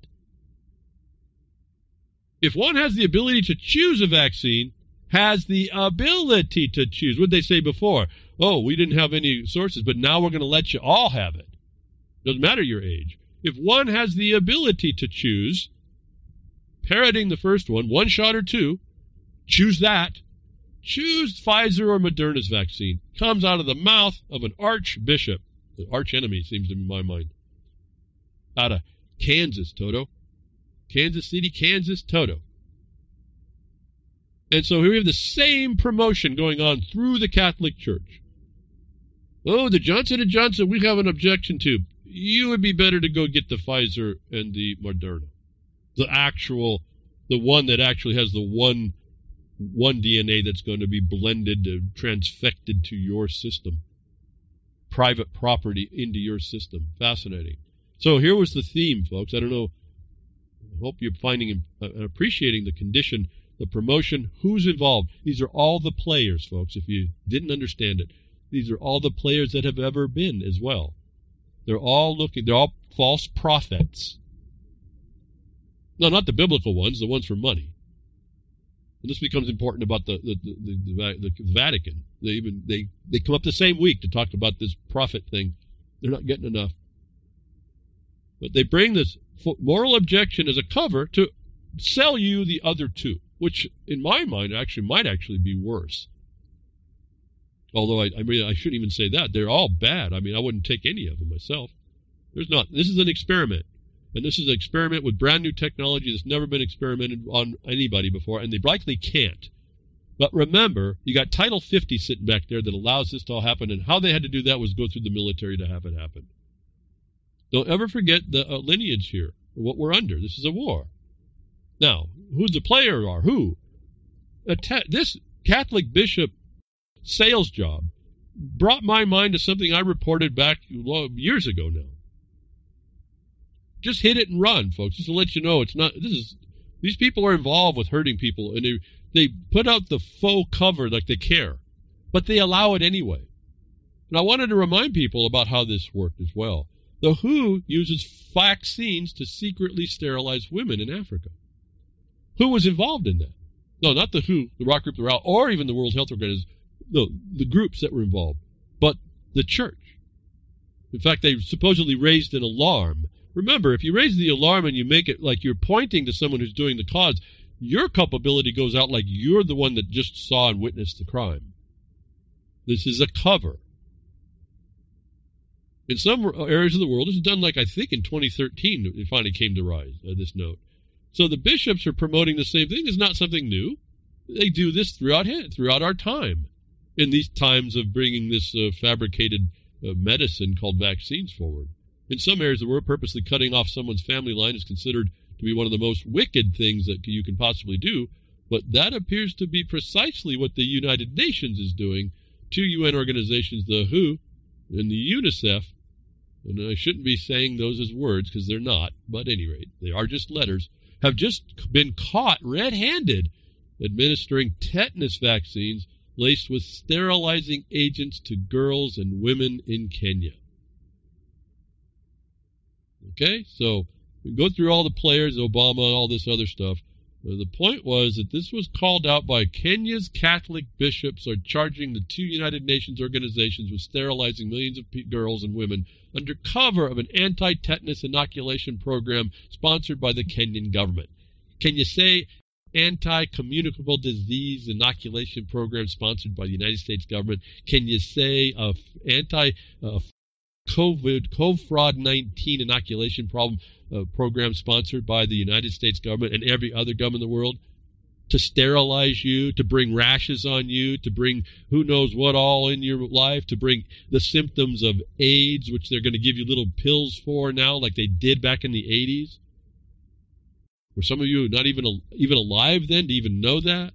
If one has the ability to choose a vaccine, has the ability to choose. What did they say before? Oh, we didn't have any sources, but now we're going to let you all have it. Doesn't matter your age. If one has the ability to choose, parroting the first one, one shot or two, choose that. Choose Pfizer or Moderna's vaccine. Comes out of the mouth of an archbishop. The archenemy seems to be in my mind. Out of Kansas, Toto. Kansas City, Kansas, Toto. And so here we have the same promotion going on through the Catholic Church. Oh, the Johnson and Johnson, we have an objection to. You would be better to go get the Pfizer and the Moderna. The actual, the one that actually has the one, one D N A that's going to be blended, uh, transfected to your system. Private property into your system. Fascinating. So here was the theme, folks. I don't know. I hope you're finding and appreciating the condition, the promotion, who's involved. These are all the players, folks, if you didn't understand it. These are all the players that have ever been as well. They're all looking, they're all false prophets. No, not the biblical ones, the ones for money. And this becomes important about the the, the, the, the Vatican. They even they, they come up the same week to talk about this prophet thing. They're not getting enough. But they bring this moral objection as a cover to sell you the other two, which in my mind actually might actually be worse. Although I, I mean, I shouldn't even say that. They're all bad. I mean, I wouldn't take any of them myself. There's not. This is an experiment. And this is an experiment with brand new technology that's never been experimented on anybody before, and they likely can't. But remember, you got Title fifty sitting back there that allows this to all happen, and how they had to do that was go through the military to have it happen. Don't ever forget the uh, lineage here, what we're under. This is a war. Now, who the player are, who? This Catholic bishop sales job brought my mind to something I reported back years ago now. Just hit it and run, folks, just to let you know it's not, this is, these people are involved with hurting people, and they, they put out the faux cover like they care, but they allow it anyway. And I wanted to remind people about how this worked as well. The W H O uses vaccines to secretly sterilize women in Africa. Who was involved in that? No, not the W H O, the rock group, the R A L, or even the World Health Organization, no, the groups that were involved, but the church. In fact, they supposedly raised an alarm. Remember, if you raise the alarm and you make it like you're pointing to someone who's doing the cause, your culpability goes out like you're the one that just saw and witnessed the crime. This is a cover. In some areas of the world, this is done like I think in twenty thirteen, it finally came to rise, uh, this note. So the bishops are promoting the same thing. It's not something new. They do this throughout throughout our time, in these times of bringing this uh, fabricated uh, medicine called vaccines forward. In some areas, the world, purposely cutting off someone's family line is considered to be one of the most wicked things that you can possibly do, but that appears to be precisely what the United Nations is doing, two U N organizations, the W H O and the UNICEF, and I shouldn't be saying those as words because they're not, but at any rate, they are just letters, have just been caught red-handed administering tetanus vaccines laced with sterilizing agents to girls and women in Kenya. Okay, so we go through all the players, Obama, all this other stuff. The point was that this was called out by Kenya's Catholic bishops are charging the two United Nations organizations with sterilizing millions of p girls and women under cover of an anti-tetanus inoculation program sponsored by the Kenyan government. Can you say anti-communicable disease inoculation program sponsored by the United States government? Can you say a anti-COVID, COVID nineteen inoculation problem? A program sponsored by the United States government and every other government in the world to sterilize you, to bring rashes on you, to bring who knows what all in your life, to bring the symptoms of AIDS, which they're going to give you little pills for now like they did back in the eighties. Were some of you not even, even alive then to even know that?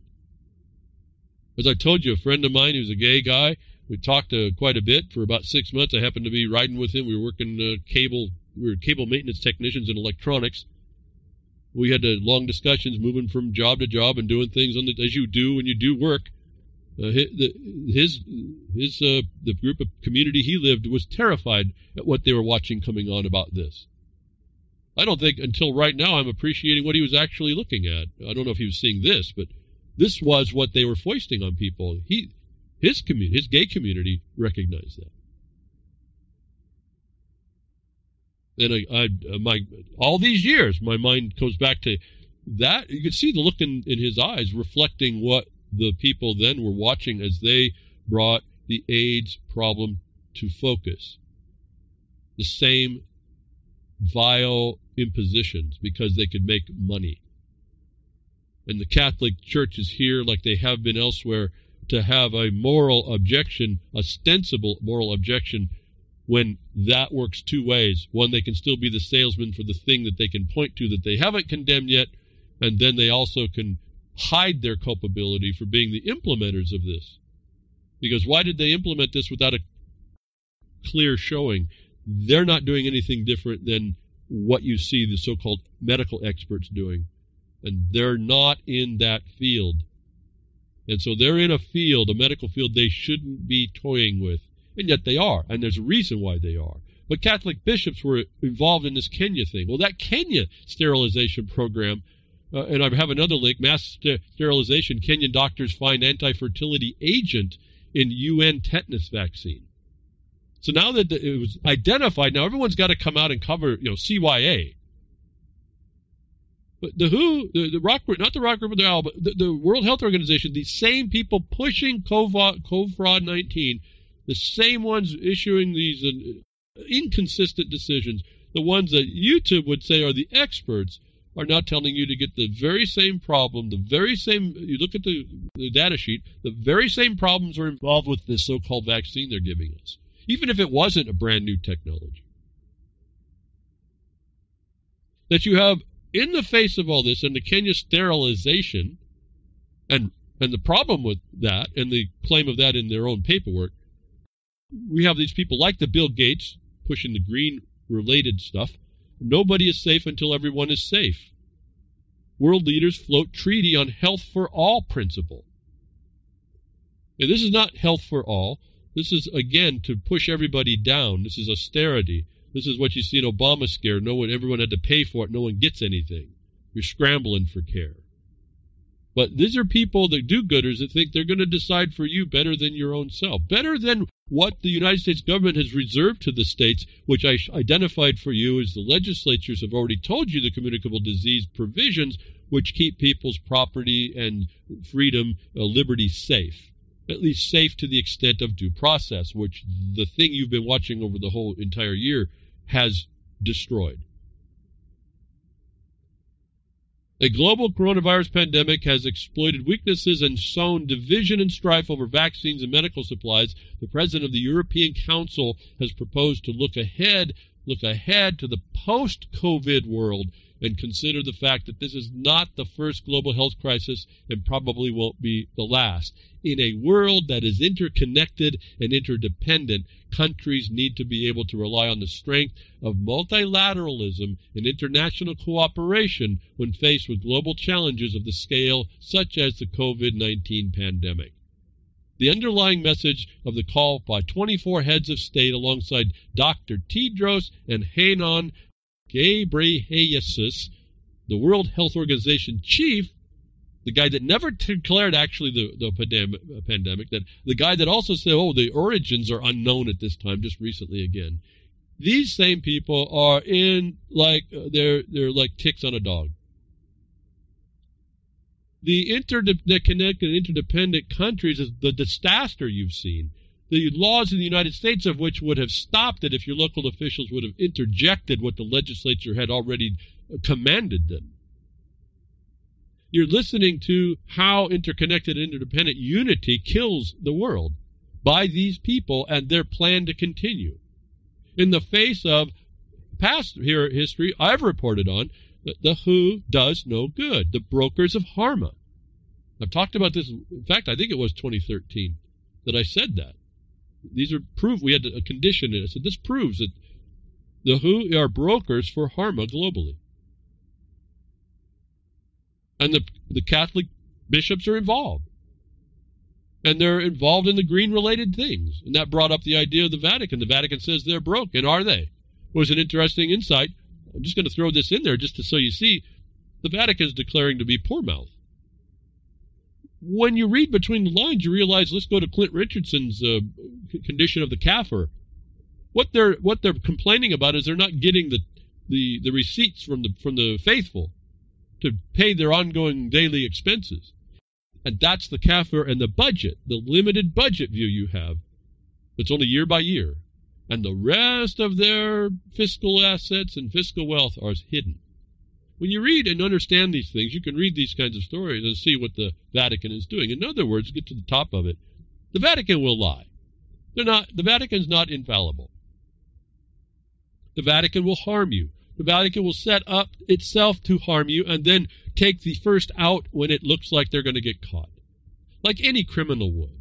As I told you, a friend of mine who's a gay guy, we talked uh, quite a bit for about six months. I happened to be riding with him. We were working uh, cable We were cable maintenance technicians in electronics. We had uh, long discussions moving from job to job and doing things on the, as you do when you do work. Uh, his his, his uh, the group of community he lived was terrified at what they were watching coming on about this. I don't think until right now I'm appreciating what he was actually looking at. I don't know if he was seeing this, but this was what they were foisting on people. He, his, commu his gay community recognized that. And I, I, my, all these years, my mind goes back to that. You could see the look in, in his eyes reflecting what the people then were watching as they brought the AIDS problem to focus. The same vile impositions because they could make money. And the Catholic Church is here, like they have been elsewhere, to have a moral objection, ostensible moral objection, when that works two ways. One, they can still be the salesman for the thing that they can point to that they haven't condemned yet, and then they also can hide their culpability for being the implementers of this. Because why did they implement this without a clear showing? They're not doing anything different than what you see the so-called medical experts doing, and they're not in that field. And so they're in a field, a medical field they shouldn't be toying with. And yet they are, and there's a reason why they are. But Catholic bishops were involved in this Kenya thing. Well, that Kenya sterilization program, uh, and I have another link, mass sterilization, Kenyan doctors find anti-fertility agent in U N tetanus vaccine. So now that it was identified, now everyone's got to come out and cover, you know, C Y A. But the W H O, the, the rock group, not the rock group, the R L, but the, the World Health Organization, these same people pushing COVID nineteen, the same ones issuing these uh, inconsistent decisions, the ones that YouTube would say are the experts, are now telling you to get the very same problem, the very same, you look at the, the data sheet, the very same problems are involved with this so-called vaccine they're giving us, even if it wasn't a brand new technology. that you have, in the face of all this, and the Kenya sterilization, and and the problem with that, and the claim of that in their own paperwork, we have these people like the Bill Gates pushing the green-related stuff. Nobody is safe until everyone is safe. World leaders float treaty on health for all principle. And this is not health for all. This is, again, to push everybody down. This is austerity. This is what you see in Obama scare. No one, everyone had to pay for it. No one gets anything. You're scrambling for care. But these are people that do-gooders that think they're going to decide for you better than your own self, better than what the United States government has reserved to the states, which I identified for you as the legislatures have already told you the communicable disease provisions, which keep people's property and freedom, uh, liberty safe, at least safe to the extent of due process, which the thing you've been watching over the whole entire year has destroyed. A global coronavirus pandemic has exploited weaknesses and sown division and strife over vaccines and medical supplies. The president of the European Council has proposed to look ahead, look ahead to the post-COVID world and consider the fact that this is not the first global health crisis and probably won't be the last. In a world that is interconnected and interdependent, countries need to be able to rely on the strength of multilateralism and international cooperation when faced with global challenges of the scale such as the COVID nineteen pandemic. The underlying message of the call by twenty-four heads of state alongside Doctor Tedros and Hanon Ghebreyesus, the World Health Organization chief, the guy that never declared actually the, the pandem pandemic, that the guy that also said, oh, the origins are unknown at this time, just recently again. These same people are in like, they're, they're like ticks on a dog. The interconnected, interdependent countries is the disaster you've seen. The laws in the United States of which would have stopped it if your local officials would have interjected what the legislature had already commanded them. You're listening to how interconnected and interdependent unity kills the world by these people and their plan to continue. In the face of past here history, I've reported on the W H O does no good, the brokers of Harma. I've talked about this. In fact, I think it was twenty thirteen that I said that. These are proof. We had a condition in it. So this proves that the W H O are brokers for Harma globally. And the, the Catholic bishops are involved. And they're involved in the green-related things. And that brought up the idea of the Vatican. The Vatican says they're broke, and are they? It was an interesting insight. I'm just going to throw this in there just to, so you see. The Vatican is declaring to be poor mouth. When you read between the lines, you realize, let's go to Clint Richardson's uh, condition of the Kaffir. What they're, what they're complaining about is they're not getting the, the, the receipts from the, from the faithful to pay their ongoing daily expenses. And that's the Kaffir and the budget, the limited budget view you have. It's only year by year. And the rest of their fiscal assets and fiscal wealth are hidden. When you read and understand these things, you can read these kinds of stories and see what the Vatican is doing. In other words, get to the top of it. The Vatican will lie. They're not, the Vatican's not infallible. The Vatican will harm you. The Vatican will set up itself to harm you and then take the first out when it looks like they're going to get caught, like any criminal would.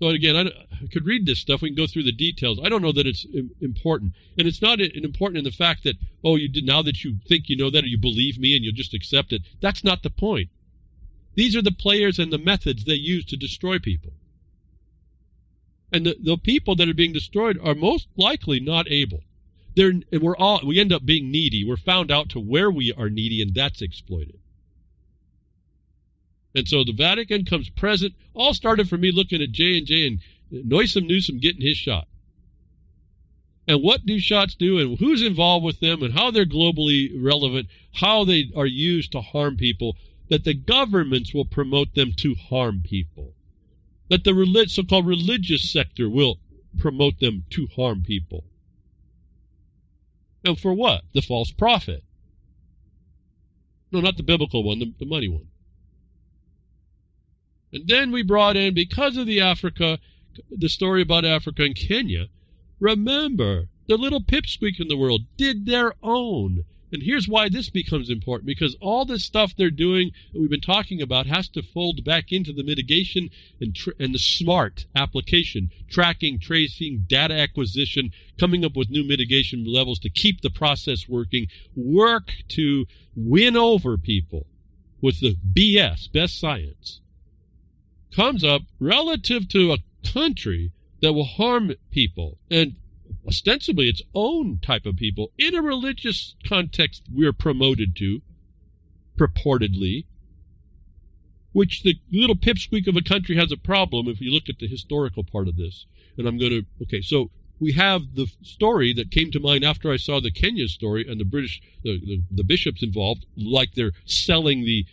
So again, I, I could read this stuff. We can go through the details. I don't know that it's important. And it's not important in the fact that, oh, you did, now that you think you know that or you believe me and you'll just accept it. That's not the point. These are the players and the methods they use to destroy people. And the, the people that are being destroyed are most likely not able. They're, we're all, we end up being needy. We're found out to where we are needy, and that's exploited. And so the Vatican comes present. All started for me looking at J and J and Noisome Newsom getting his shot. And what do shots do, and who's involved with them, and how they're globally relevant, how they are used to harm people, that the governments will promote them to harm people, that the so-called religious sector will promote them to harm people. And for what? The false prophet. No, not the biblical one, the, the money one. And then we brought in, because of the Africa, the story about Africa and Kenya, remember, the little pipsqueaks in the world did their own. And here's why this becomes important, because all this stuff they're doing that we've been talking about has to fold back into the mitigation and, tr and the smart application, tracking, tracing, data acquisition, coming up with new mitigation levels to keep the process working, work to win over people with the B S, best science, comes up relative to a country that will harm people and ostensibly its own type of people in a religious context we're promoted to, purportedly, which the little pipsqueak of a country has a problem if you look at the historical part of this. And I'm going to, okay, so we have the story that came to mind after I saw the Kenya story and the British, the, the, the bishops involved, like they're selling the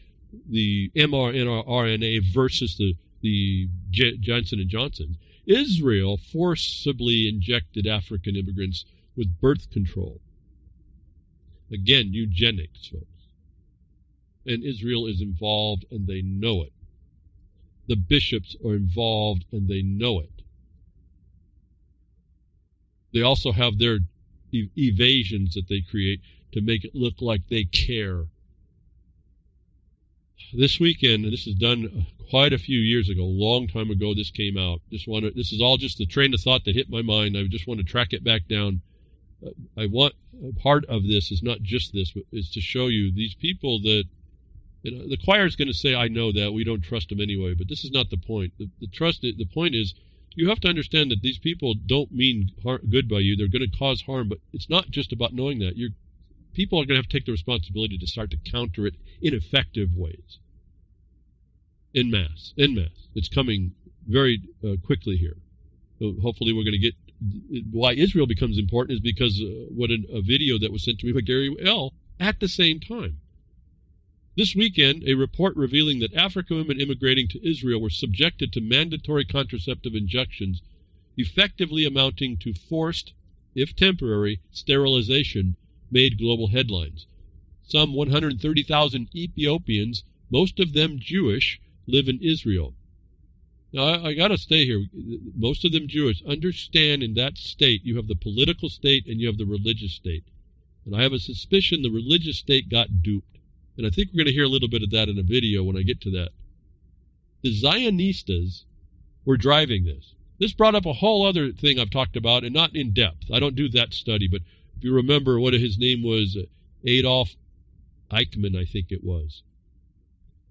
the mRNA versus the, the J Johnson and Johnson. Israel forcibly injected African immigrants with birth control. Again, eugenics, folks. And Israel is involved, and they know it. The bishops are involved, and they know it. They also have their ev evasions that they create to make it look like they care. This weekend, and this is done quite a few years ago, a long time ago, this came out. Just want to, this is all just the train of thought that hit my mind. I just want to track it back down. I want, part of this is not just this, but it's to show you these people that, you know, the choir is going to say, I know that, we don't trust them anyway, but this is not the point. The, the trust, the point is, you have to understand that these people don't mean harm, good by you. They're going to cause harm, but it's not just about knowing that. You're People are going to have to take the responsibility to start to counter it in effective ways, en masse, en masse. It's coming very uh, quickly here. So hopefully we're going to get – why Israel becomes important is because uh, what an, a video that was sent to me by Gary L at the same time. This weekend, a report revealing that African women immigrating to Israel were subjected to mandatory contraceptive injections, effectively amounting to forced, if temporary, sterilization, made global headlines. Some one hundred thirty thousand Ethiopians, most of them Jewish, live in Israel. Now, I, I got to stay here. Most of them Jewish. Understand, in that state, you have the political state and you have the religious state. And I have a suspicion the religious state got duped. And I think we're going to hear a little bit of that in a video when I get to that. The Zionistas were driving this. This brought up a whole other thing I've talked about, and not in depth. I don't do that study, but if you remember what his name was, Adolf Eichmann, I think it was,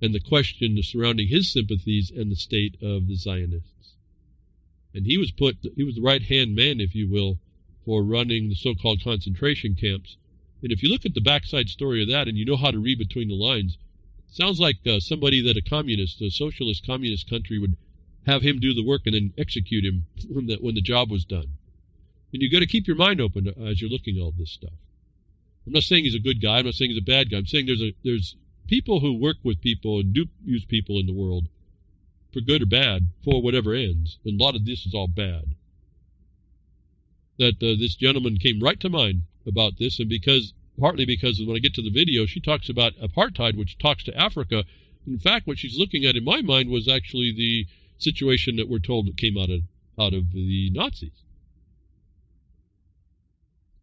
and the question surrounding his sympathies and the state of the Zionists. And he was put, he was the right-hand man, if you will, for running the so-called concentration camps. And if you look at the backside story of that and you know how to read between the lines, it sounds like uh, somebody that a communist, a socialist communist country would have him do the work and then execute him when the, when the job was done. And you've got to keep your mind open as you're looking at all this stuff. I'm not saying he's a good guy. I'm not saying he's a bad guy. I'm saying there's a, there's people who work with people and do use people in the world for good or bad, for whatever ends. And a lot of this is all bad. That uh, this gentleman came right to mind about this, and because partly because when I get to the video, she talks about apartheid, which talks to Africa. In fact, what she's looking at in my mind was actually the situation that we're told that came out of, out of the Nazis.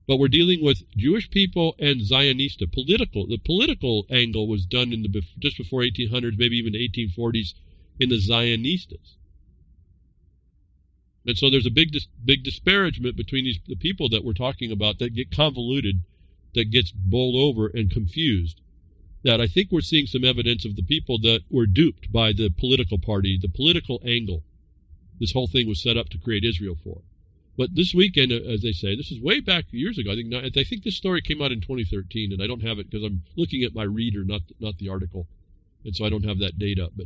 But we're dealing with Jewish people and Zionista political. The political angle was done in the just before eighteen hundreds, maybe even the eighteen forties, in the Zionistas. And so there's a big, big disparagement between these the people that we're talking about that get convoluted, that gets bowled over and confused. That I think we're seeing some evidence of the people that were duped by the political party, the political angle. This whole thing was set up to create Israel for. But this weekend, as they say, this is way back years ago. I think I think this story came out in twenty thirteen, and I don't have it because I'm looking at my reader, not not the article, and so I don't have that data. But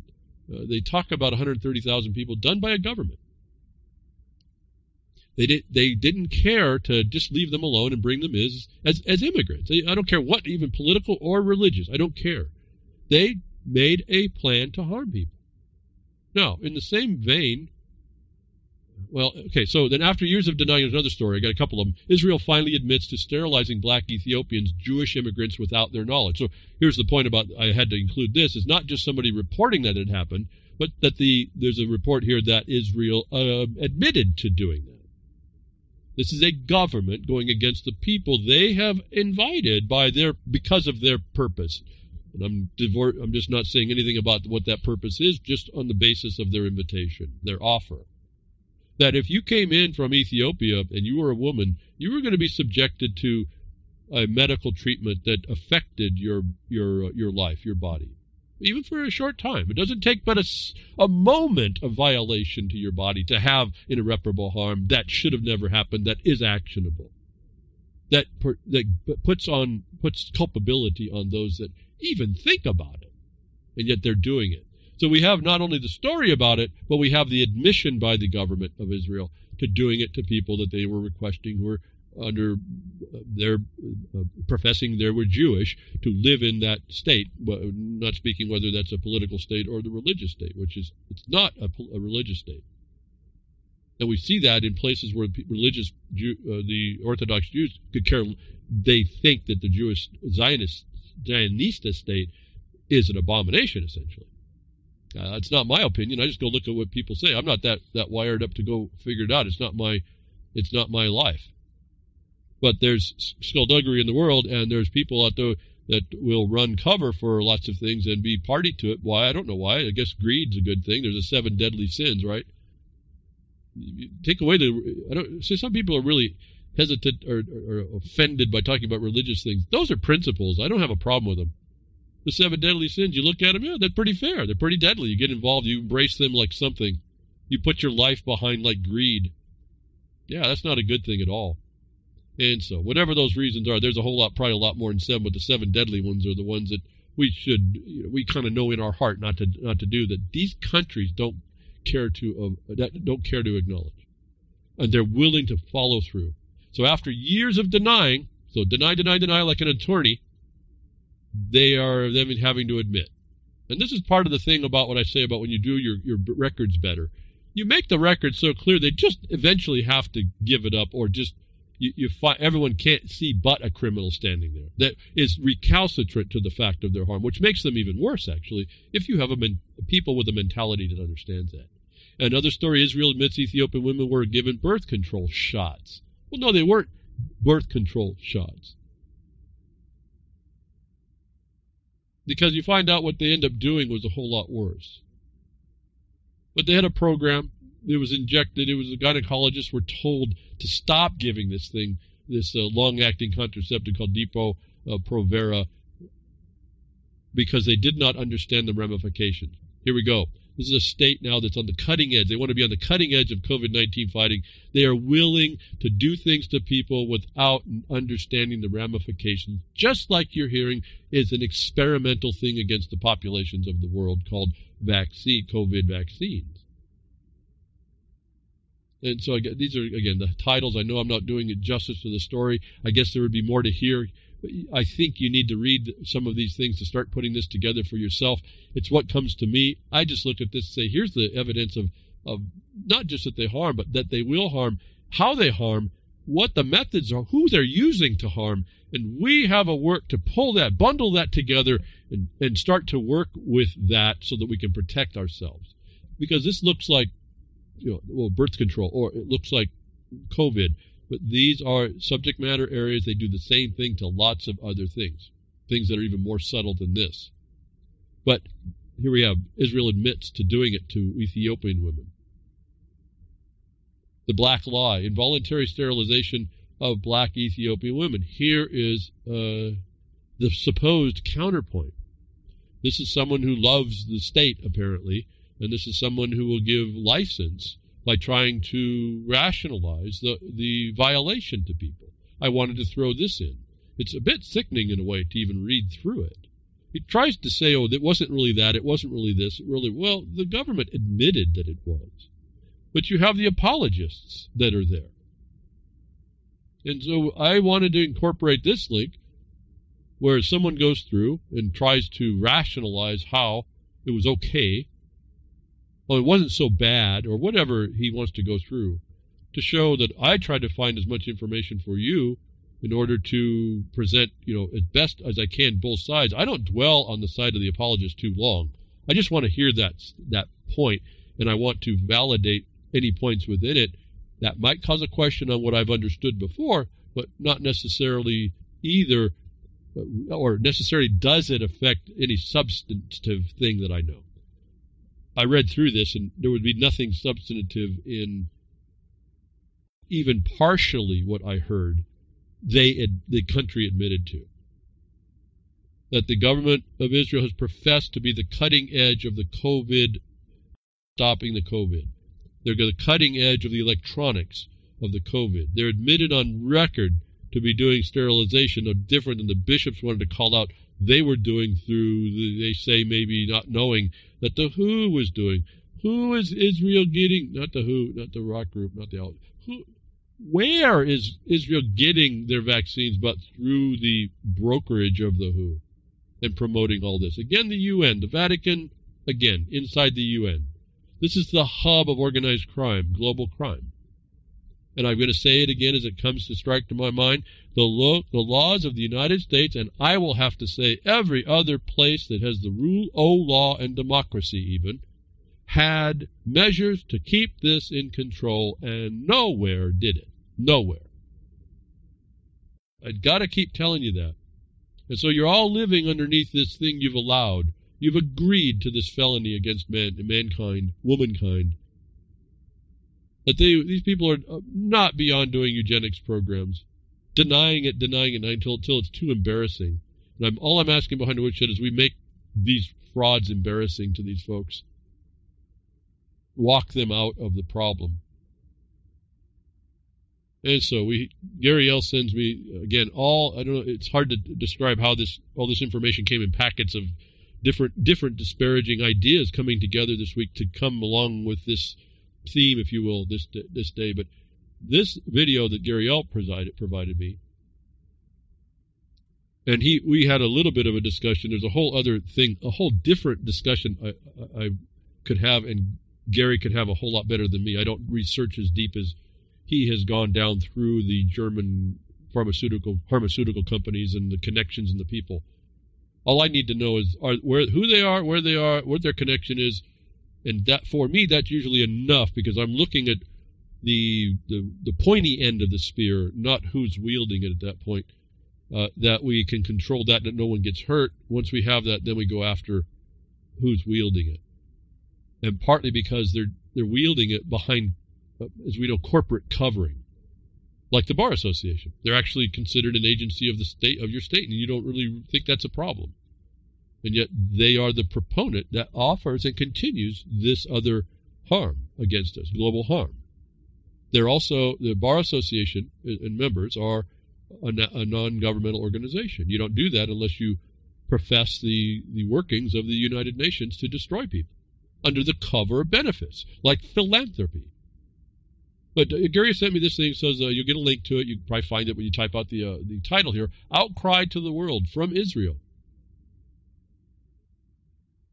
uh, they talk about one hundred thirty thousand people done by a government. They did they didn't care to just leave them alone and bring them as as, as immigrants. They, I don't care what, even political or religious. I don't care. They made a plan to harm people. Now, in the same vein. Well, okay, so then after years of denying, there's another story. I got a couple of them. Israel finally admits to sterilizing black Ethiopians, Jewish immigrants, without their knowledge. So here's the point about I had to include this. It's not just somebody reporting that it happened, but that the there's a report here that Israel uh, admitted to doing that. This is a government going against the people they have invited by their because of their purpose. And I'm divor- I'm just not saying anything about what that purpose is, just on the basis of their invitation, their offer. That if you came in from Ethiopia and you were a woman, you were going to be subjected to a medical treatment that affected your your your life, your body, even for a short time. It doesn't take but a, a moment of violation to your body to have an irreparable harm that should have never happened, that is actionable, that, per, that puts on puts culpability on those that even think about it, and yet they're doing it. So we have not only the story about it, but we have the admission by the government of Israel to doing it to people that they were requesting who were under uh, their uh, professing they were Jewish to live in that state, but not speaking whether that's a political state or the religious state, which is it's not a, a religious state. And we see that in places where religious Jew, uh, the Orthodox Jews could care. They think that the Jewish Zionist Zionista state is an abomination, essentially. Uh, it's not my opinion. I just go look at what people say. I'm not that that wired up to go figure it out. It's not my it's not my life. But there's skullduggery in the world, and there's people out there that will run cover for lots of things and be party to it. Why? I don't know why. I guess greed's a good thing. There's the seven deadly sins, right? You take away the... I don't, see, some people are really hesitant or, or, or offended by talking about religious things. Those are principles. I don't have a problem with them. The seven deadly sins, you look at them, yeah, they're pretty fair. They're pretty deadly. You get involved, you embrace them like something. You put your life behind like greed. Yeah, that's not a good thing at all. And so, whatever those reasons are, there's a whole lot, probably a lot more than seven, but the seven deadly ones are the ones that we should, you know, we kind of know in our heart not to not to do, that these countries don't care to uh, that don't care to acknowledge, and they're willing to follow through. So after years of denying, so deny, deny, deny, like an attorney, they are then having to admit. And this is part of the thing about what I say about when you do your your records better, you make the records so clear they just eventually have to give it up or just. You, you find everyone can't see but a criminal standing there that is recalcitrant to the fact of their harm, which makes them even worse, actually, if you have a men, people with a mentality that understands that. Another story, Israel admits Ethiopian women were given birth control shots. Well, no, they weren't birth control shots. Because you find out what they end up doing was a whole lot worse. But they had a program. It was injected. It was the gynecologists were told to stop giving this thing, this uh, long-acting contraceptive called Depo uh, Provera, because they did not understand the ramifications. Here we go. This is a state now that's on the cutting edge. They want to be on the cutting edge of COVID nineteen fighting. They are willing to do things to people without understanding the ramifications, just like you're hearing is an experimental thing against the populations of the world called vaccine, COVID vaccines. And so I guess these are, again, the titles. I know I'm not doing it justice to the story. I guess there would be more to hear. But I think you need to read some of these things to start putting this together for yourself. It's what comes to me. I just look at this and say, here's the evidence of, of not just that they harm, but that they will harm, how they harm, what the methods are, who they're using to harm. And we have a work to pull that, bundle that together, and, and start to work with that so that we can protect ourselves. Because this looks like, you know, well, birth control, or it looks like COVID. But these are subject matter areas. They do the same thing to lots of other things, things that are even more subtle than this. But here we have Israel admits to doing it to Ethiopian women. The black lie, involuntary sterilization of black Ethiopian women. Here is uh, the supposed counterpoint. This is someone who loves the state, apparently, and this is someone who will give license by trying to rationalize the, the violation to people. I wanted to throw this in. It's a bit sickening in a way to even read through it. It tries to say, oh, it wasn't really that, it wasn't really this, it really, well, the government admitted that it was. But you have the apologists that are there. And so I wanted to incorporate this link where someone goes through and tries to rationalize how it was okay, well, it wasn't so bad, or whatever he wants to go through, to show that I tried to find as much information for you in order to present, you know, as best as I can both sides. I don't dwell on the side of the apologist too long. I just want to hear that, that point, and I want to validate any points within it That might cause a question on what I've understood before, but not necessarily either, or necessarily does it affect any substantive thing that I know. I read through this, and there would be nothing substantive in even partially what I heard they ad, the country admitted to. That the government of Israel has professed to be the cutting edge of the COVID, stopping the COVID. They're the cutting edge of the electronics of the COVID. They're admitted on record to be doing sterilization no different than the bishops wanted to call out they were doing through, the, they say maybe not knowing, that the W H O was doing. Who is Israel getting? Not the W H O, not the rock group, not the... Who, where is Israel getting their vaccines but through the brokerage of the W H O and promoting all this? Again, the U N, the Vatican, again, inside the U N. This is the hub of organized crime, global crime. And I'm going to say it again as it comes to strike to my mind, the, lo the laws of the United States, and I will have to say every other place that has the rule of law and democracy even, had measures to keep this in control, and nowhere did it. Nowhere. I've got to keep telling you that. And so you're all living underneath this thing you've allowed. You've agreed to this felony against man, mankind, womankind. That they, these people are not beyond doing eugenics programs, denying it, denying it until, until it's too embarrassing. And I'm, all I'm asking behind the woodshed is we make these frauds embarrassing to these folks. Walk them out of the problem. And so we, Gary L sends me again all. I don't know. It's hard to describe how this all this information came in packets of different different disparaging ideas coming together this week to come along with this theme, if you will, this this day. But this video that Gary L provided provided me, and he we had a little bit of a discussion. There's a whole other thing, a whole different discussion I, I could have and. Gary could have a whole lot better than me. I don't research as deep as he has gone down through the German pharmaceutical pharmaceutical companies and the connections and the people. All I need to know is are, where, who they are, where they are, what their connection is, and that for me that's usually enough because I'm looking at the the, the pointy end of the spear, not who's wielding it at that point. Uh, that we can control that, that no one gets hurt. Once we have that, then we go after who's wielding it. And partly because they're they're wielding it behind, as we know, corporate covering, like the Bar Association. They're actually considered an agency of the state of your state, and you don't really think that's a problem. And yet they are the proponent that offers and continues this other harm against us, global harm. They're also the Bar Association and members are a, a non-governmental organization. You don't do that unless you profess the the workings of the United Nations to destroy people. Under the cover of benefits, like philanthropy. But uh, Gary sent me this thing, says uh, you'll get a link to it. You can probably find it when you type out the, uh, the title here, Outcry to the World from Israel.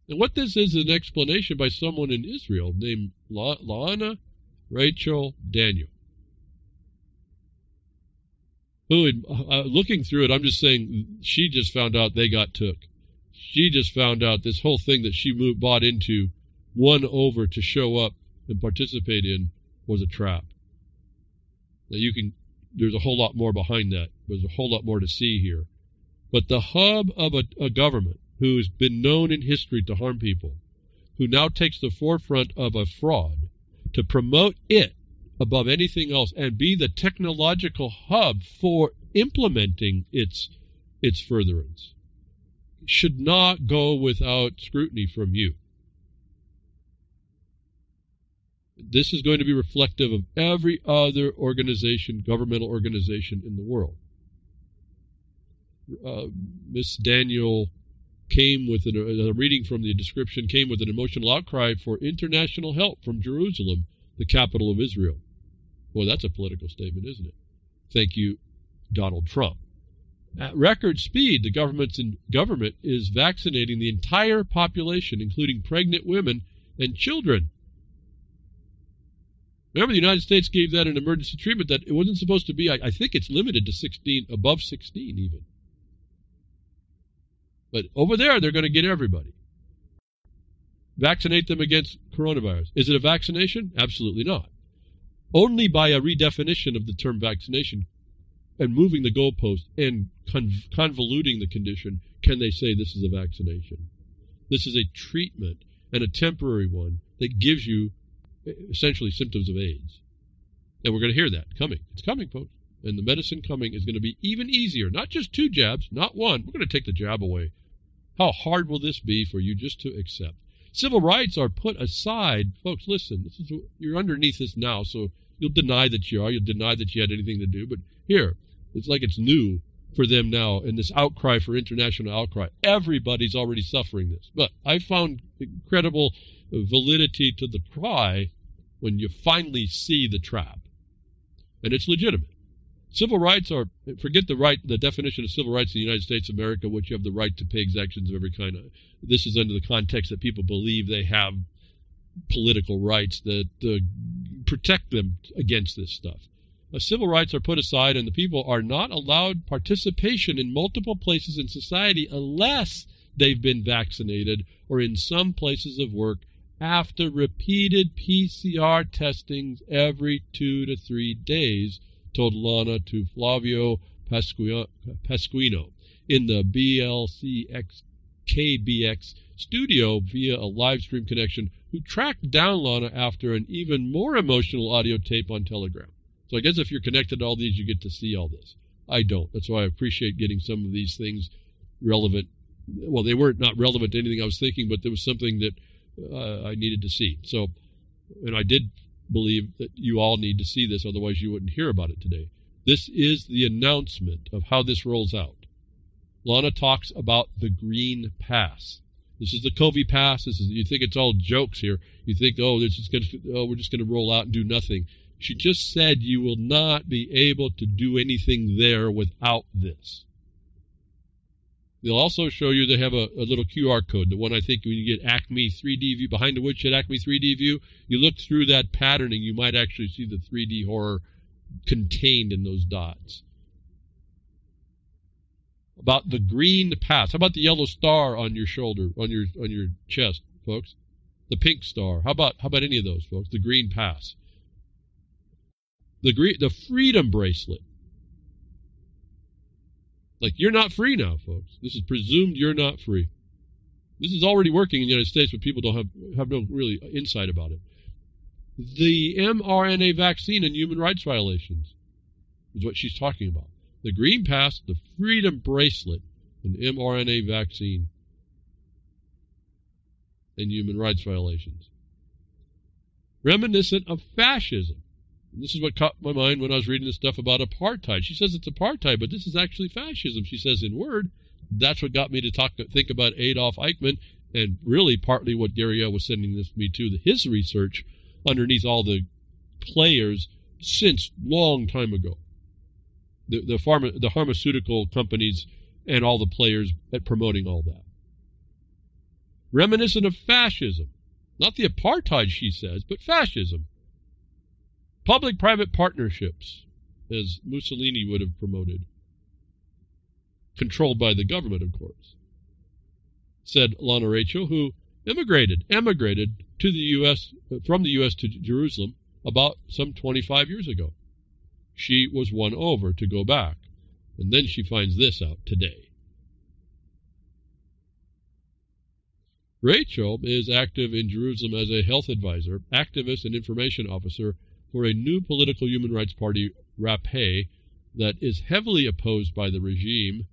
And what this is is an explanation by someone in Israel named La Lana Rachel Daniel. Who, uh, looking through it, I'm just saying she just found out they got took. She just found out this whole thing that she moved, bought into won over to show up and participate in was a trap. Now you can, there's a whole lot more behind that. There's a whole lot more to see here. But the hub of a, a government who has been known in history to harm people, who now takes the forefront of a fraud to promote it above anything else and be the technological hub for implementing its, its furtherance, should not go without scrutiny from you. This is going to be reflective of every other organization, governmental organization in the world. Uh, Miss Daniel came with, an, a reading from the description, came with an emotional outcry for international help from Jerusalem, the capital of Israel. Well, that's a political statement, isn't it? Thank you, Donald Trump. At record speed, the government's in, government is vaccinating the entire population, including pregnant women and children. Remember, the United States gave that an emergency treatment that it wasn't supposed to be. I, I think it's limited to sixteen, above sixteen even. But over there, they're going to get everybody. Vaccinate them against coronavirus. Is it a vaccination? Absolutely not. only by a redefinition of the term vaccination and moving the goalpost and conv convoluting the condition can they say this is a vaccination. This is a treatment and a temporary one that gives you essentially symptoms of AIDS. And we're going to hear that coming. It's coming, folks. And the medicine coming is going to be even easier. Not just two jabs, not one. We're going to take the jab away. How hard will this be for you just to accept? Civil rights are put aside. Folks, listen, this is, you're underneath this now, so you'll deny that you are. You'll deny that you had anything to do. But here, it's like it's new for them now in this outcry for international outcry. Everybody's already suffering this. But I found incredible validity to the cry when you finally see the trap. And it's legitimate. Civil rights are, forget the right, the definition of civil rights in the United States of America, which you have the right to pay exactions of every kind. This is under the context that people believe they have political rights that uh, protect them against this stuff. Uh, civil rights are put aside, and the people are not allowed participation in multiple places in society unless they've been vaccinated or in some places of work after repeated P C R testings every two to three days, told Lana to Flavio Pasquino in the B L C X K B X studio via a live stream connection, who tracked down Lana after an even more emotional audio tape on Telegram. So I guess if you're connected to all these, you get to see all this. I don't. That's why I appreciate getting some of these things relevant. Well, they weren't not relevant to anything I was thinking, but there was something that uh, I needed to see. So, and I did believe that you all need to see this, otherwise you wouldn't hear about it today. This is the announcement of how this rolls out. Lana talks about the green pass. This is the COVID pass. This is, you think it's all jokes here. You think, oh, this is gonna, oh, we're just going to roll out and do nothing. She just said you will not be able to do anything there without this. They'll also show you, they have a, a little Q R code, the one I think when you get Acme three D view, behind the woodshed Acme three D view, you look through that patterning, you might actually see the three D horror contained in those dots. About the green pass. How about the yellow star on your shoulder, on your on your chest, folks? The pink star. How about how about any of those, folks? The green pass. The green, the freedom bracelet. Like, you're not free now, folks. This is presumed you're not free. This is already working in the United States, but people don't have, have no really insight about it. The mRNA vaccine and human rights violations is what she's talking about. The green pass, the freedom bracelet, and mRNA vaccine and human rights violations. Reminiscent of fascism. This is what caught my mind when I was reading this stuff about apartheid. She says it's apartheid, but this is actually fascism. She says in word, that's what got me to talk, think about Adolf Eichmann, and really partly what Gary L was sending this me to, his research underneath all the players since long time ago. The, the, pharma, the pharmaceutical companies and all the players at promoting all that. Reminiscent of fascism. Not the apartheid, she says, but fascism. Public-private partnerships, as Mussolini would have promoted, controlled by the government, of course, said Lana Rachel, who immigrated, emigrated to the U S, from the U S to Jerusalem about some twenty-five years ago. She was won over to go back, and then she finds this out today. Rachel is active in Jerusalem as a health advisor, activist, and information officer for a new political human rights party, Rappé, that is heavily opposed by the regime,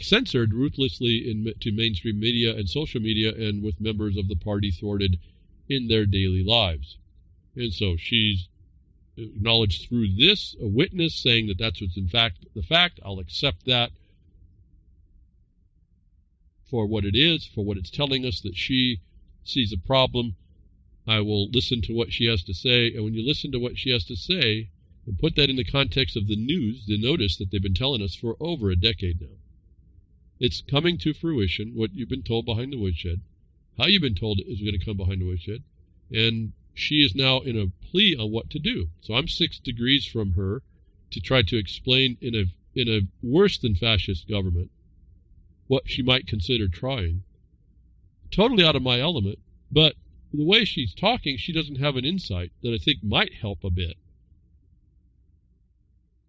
censored ruthlessly in, to mainstream media and social media, and with members of the party thwarted in their daily lives. And so she's acknowledged through this, a witness saying that that's what's in fact the fact. I'll accept that for what it is, for what it's telling us, that she sees a problem. I will listen to what she has to say, and when you listen to what she has to say, and put that in the context of the news, the notice that they've been telling us for over a decade now. It's coming to fruition, what you've been told behind the woodshed, how you've been told is going to come behind the woodshed, and she is now in a plea on what to do. So I'm six degrees from her to try to explain in a, in a worse than fascist government what she might consider trying. Totally out of my element, but the way she's talking, she doesn't have an insight that I think might help a bit.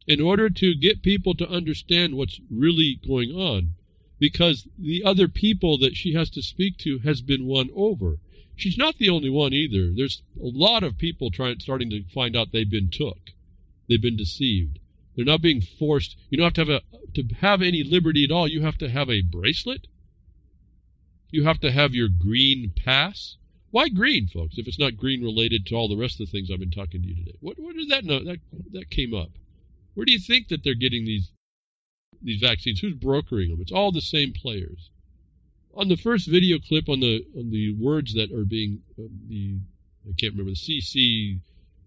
In order to get people to understand what's really going on, because the other people that she has to speak to has been won over. She's not the only one either. There's a lot of people trying, starting to find out they've been took. They've been deceived. They're not being forced. You don't have to have, a, to have any liberty at all. You have to have a bracelet. You have to have your green pass. Why green, folks, if it's not green related to all the rest of the things I've been talking to you today? What, what did that, know? that that came up? Where do you think that they're getting these these vaccines? Who's brokering them? It's all the same players. On the first video clip, on the on the words that are being um, the I can't remember the C C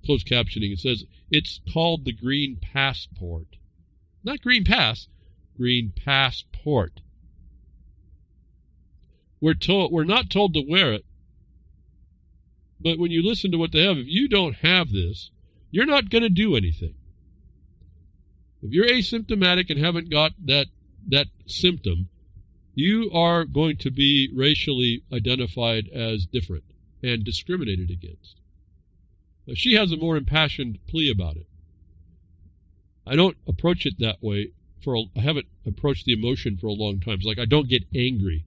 closed captioning, it says it's called the green passport, not green pass, green passport. We're told we're not told to wear it. But when you listen to what they have, if you don't have this, you're not going to do anything. If you're asymptomatic and haven't got that, that symptom, you are going to be racially identified as different and discriminated against. Now, she has a more impassioned plea about it. I don't approach it that way. For a, I haven't approached the emotion for a long time. It's like I don't get angry.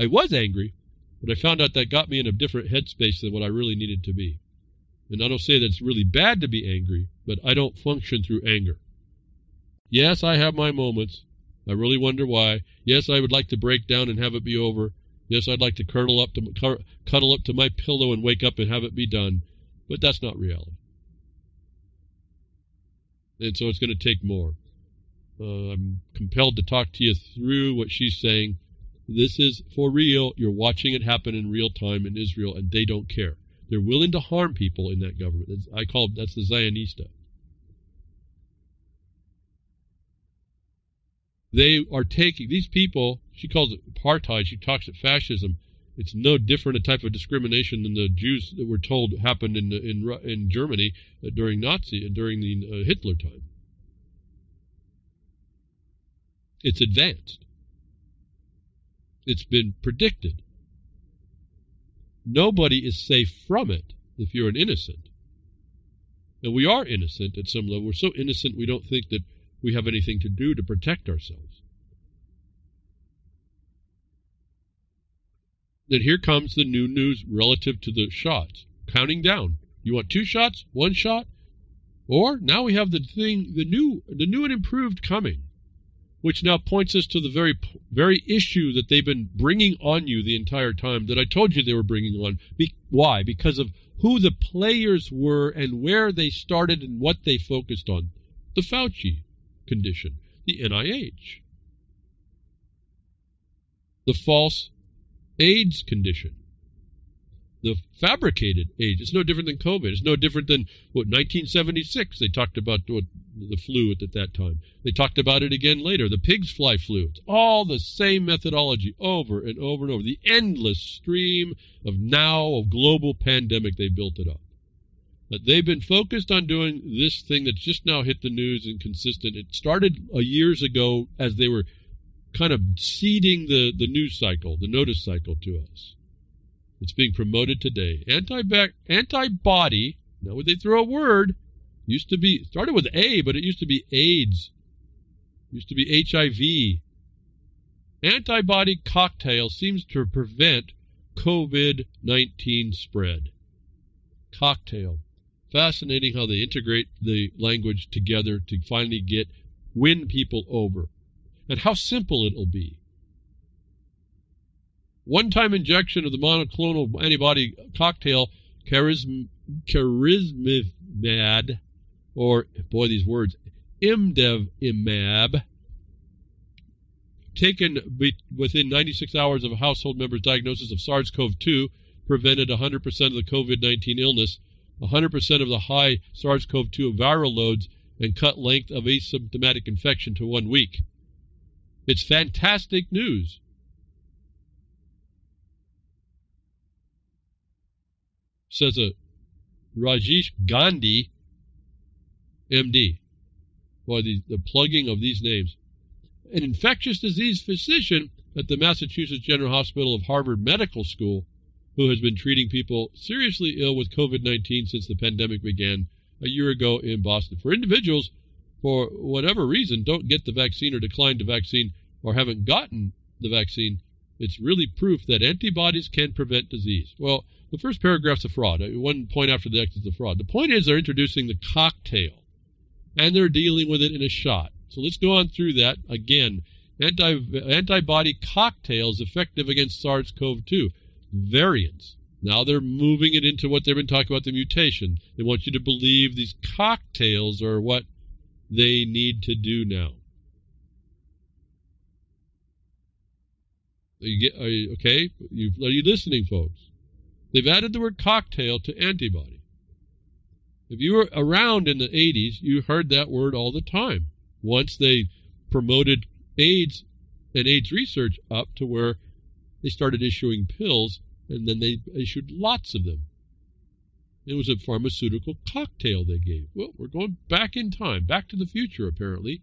I was angry. But I found out that got me in a different headspace than what I really needed to be. And I don't say that it's really bad to be angry, but I don't function through anger. Yes, I have my moments. I really wonder why. Yes, I would like to break down and have it be over. Yes, I'd like to cuddle up to, cuddle up to my pillow and wake up and have it be done. But that's not reality. And so it's going to take more. Uh, I'm compelled to talk to you through what she's saying. This is for real. You're watching it happen in real time in Israel, and they don't care. They're willing to harm people in that government. That's, I call that's the Zionista. They are taking these people. She calls it apartheid. She talks it fascism. It's no different a type of discrimination than the Jews that were told happened in in in Germany during Nazi and during the uh, Hitler time. It's advanced. It's been predicted. Nobody is safe from it if you're an innocent. And we are innocent at some level. We're so innocent we don't think that we have anything to do to protect ourselves. Then here comes the new news relative to the shots. Counting down. You want two shots? One shot? Or now we have the thing, the new, the new and improved coming, which now points us to the very very issue that they've been bringing on you the entire time, that I told you they were bringing on. Be why? Because of who the players were and where they started and what they focused on. The Fauci condition, the N I H, the false AIDS condition, the fabricated AIDS. It's no different than COVID. It's no different than, what, nineteen seventy-six. They talked about what, the flu at that time. They talked about it again later, the pig's fly flu. It's all the same methodology over and over and over. The endless stream of now, of global pandemic, they built it up. But they've been focused on doing this thing that's just now hit the news and consistent. It started uh, years ago as they were kind of seeding the, the news cycle, the notice cycle to us. It's being promoted today. Anti-bac- antibody, now would they throw a word, used to be, started with A, but it used to be AIDS. It used to be H I V. Antibody cocktail seems to prevent COVID nineteen spread. Cocktail. Fascinating how they integrate the language together to finally get, win people over. And how simple it'll be. One-time injection of the monoclonal antibody cocktail, charism, charismimab, or, boy, these words, imdevimab, taken be within ninety-six hours of a household member's diagnosis of SARS CoV two, prevented one hundred percent of the COVID nineteen illness, one hundred percent of the high SARS CoV two viral loads, and cut length of asymptomatic infection to one week. It's fantastic news. Says a Rajiv Gandhi, M D. Boy, the, the plugging of these names. An infectious disease physician at the Massachusetts General Hospital of Harvard Medical School who has been treating people seriously ill with COVID nineteen since the pandemic began a year ago in Boston. For individuals, for whatever reason, don't get the vaccine or decline the vaccine or haven't gotten the vaccine, it's really proof that antibodies can prevent disease. Well, the first paragraph's a fraud. One point after the next is a fraud. The point is they're introducing the cocktail, and they're dealing with it in a shot. So let's go on through that again. Anti antibody cocktails effective against SARS CoV two variants. Now they're moving it into what they've been talking about, the mutation. They want you to believe these cocktails are what they need to do now. Are you, get, are you okay? You, are you listening, folks? They've added the word cocktail to antibody. If you were around in the eighties, you heard that word all the time. Once they promoted AIDS and AIDS research up to where they started issuing pills, and then they issued lots of them. It was a pharmaceutical cocktail they gave. Well, we're going back in time, back to the future, apparently.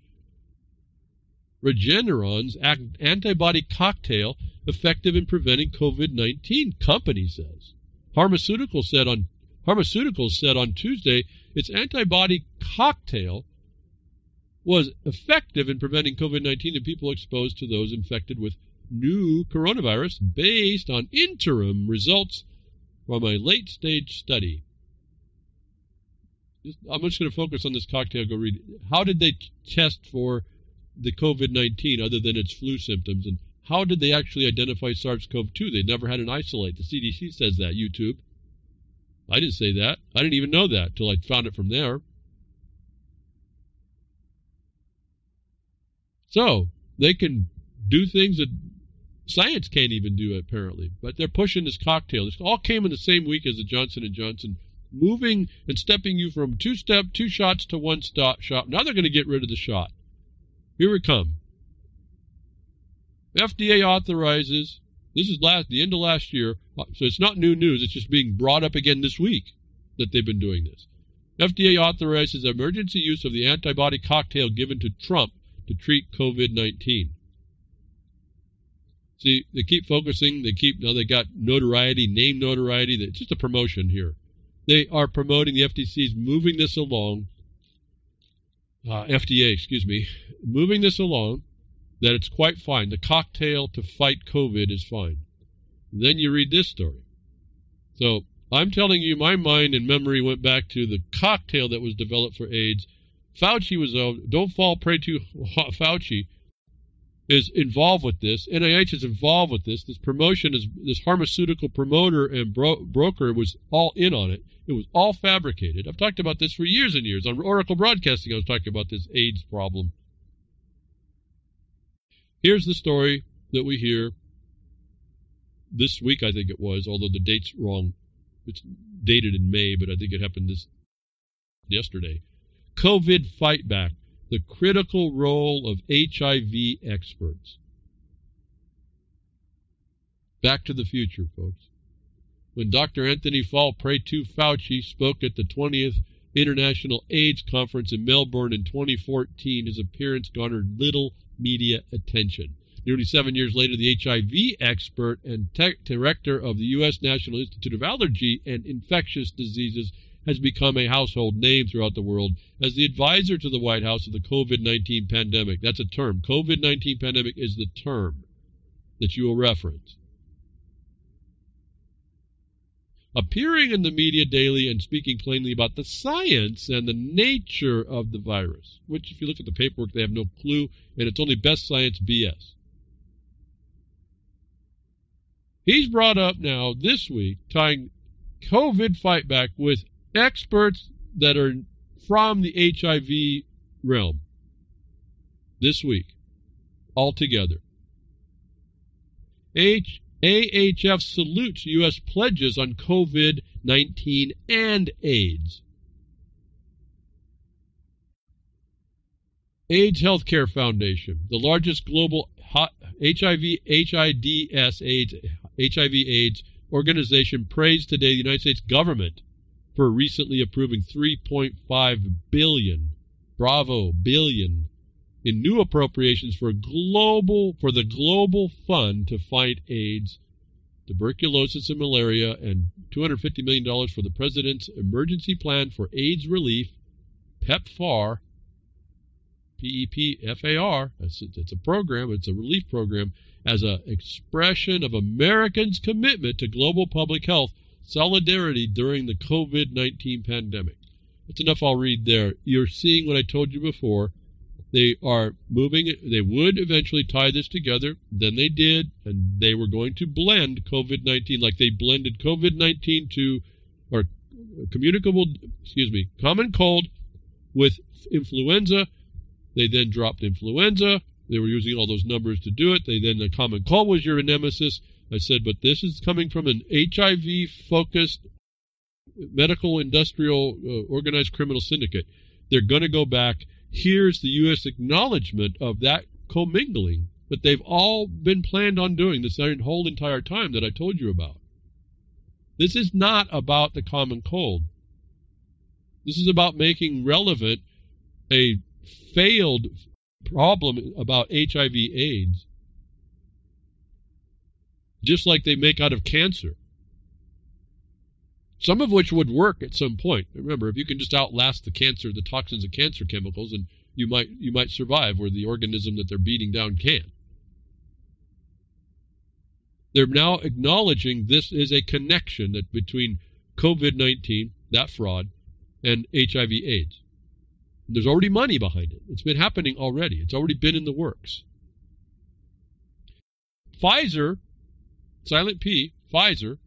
Regeneron's antibody cocktail effective in preventing COVID nineteen, company says. Pharmaceutical said on, pharmaceuticals said on Tuesday its antibody cocktail was effective in preventing COVID nineteen in people exposed to those infected with new coronavirus based on interim results from a late-stage study. I'm just going to focus on this cocktail. Go read it. How did they test for the COVID nineteen other than its flu symptoms, and how did they actually identify SARS CoV two? They never had an isolate. The C D C says that, YouTube. I didn't say that. I didn't even know that till I found it from there. So they can do things that science can't even do, apparently, but they're pushing this cocktail. This all came in the same week as the Johnson and Johnson, moving and stepping you from two-step, two shots to one-stop shot. Now they're going to get rid of the shot. Here we come. F D A authorizes, this is last the end of last year, so it's not new news, it's just being brought up again this week that they've been doing this. F D A authorizes emergency use of the antibody cocktail given to Trump to treat COVID nineteen. See, they keep focusing, they keep, now they got notoriety, name notoriety, it's just a promotion here. They are promoting, the F T C's moving this along, Uh, F D A, excuse me, moving this along, that it's quite fine. The cocktail to fight COVID is fine. Then you read this story. So I'm telling you, my mind and memory went back to the cocktail that was developed for AIDS. Fauci was, uh, don't fall prey to Fauci, is involved with this. N I H is involved with this. This promotion, is this pharmaceutical promoter and bro broker was all in on it. It was all fabricated. I've talked about this for years and years. On Oracle Broadcasting, I was talking about this AIDS problem. Here's the story that we hear this week, I think it was, although the date's wrong. It's dated in May, but I think it happened this yesterday. COVID Fight Back, the critical role of H I V experts. Back to the future, folks. When Doctor Anthony Fall Prey to Fauci spoke at the twentieth International AIDS Conference in Melbourne in twenty fourteen, his appearance garnered little media attention. Nearly seven years later, the H I V expert and tech director of the U S National Institute of Allergy and Infectious Diseases has become a household name throughout the world as the advisor to the White House of the COVID nineteen pandemic. That's a term. COVID nineteen pandemic is the term that you will reference. Appearing in the media daily and speaking plainly about the science and the nature of the virus, which if you look at the paperwork, they have no clue, and it's only best science B S. He's brought up now this week tying COVID fight back with experts that are from the H I V realm this week altogether. H. A H F salutes U S pledges on COVID nineteen and AIDS. AIDS Healthcare Foundation, the largest global H I V AIDS organization, praised today the United States government for recently approving three point five billion, bravo, billion, in new appropriations for global for the Global Fund to Fight AIDS tuberculosis and malaria, and two hundred fifty million dollars for the president's emergency plan for AIDS relief, PEPFAR, P E P F A R, it's a, it's a program, it's a relief program, as an expression of Americans' commitment to global public health solidarity during the COVID nineteen pandemic. That's enough I'll read there. You're seeing what I told you before. They are moving, they would eventually tie this together, then they did, and they were going to blend COVID nineteen, like they blended COVID nineteen to, or communicable, excuse me, common cold with influenza. They then dropped influenza. They were using all those numbers to do it. They then, the common cold was your nemesis. I said, but this is coming from an H I V-focused medical industrial uh, organized criminal syndicate. They're going to go back. Here's the U S acknowledgement of that commingling that they've all been planned on doing this whole entire time that I told you about. This is not about the common cold. This is about making relevant a failed problem about H I V AIDS, just like they make out of cancer, some of which would work at some point. Remember, if you can just outlast the cancer, the toxins of cancer chemicals, and you might you might survive where the organism that they're beating down can. They're now acknowledging this is a connection that between COVID nineteen, that fraud, and H I V AIDS. There's already money behind it. It's been happening already. It's already been in the works. Pfizer, silent P, Pfizer,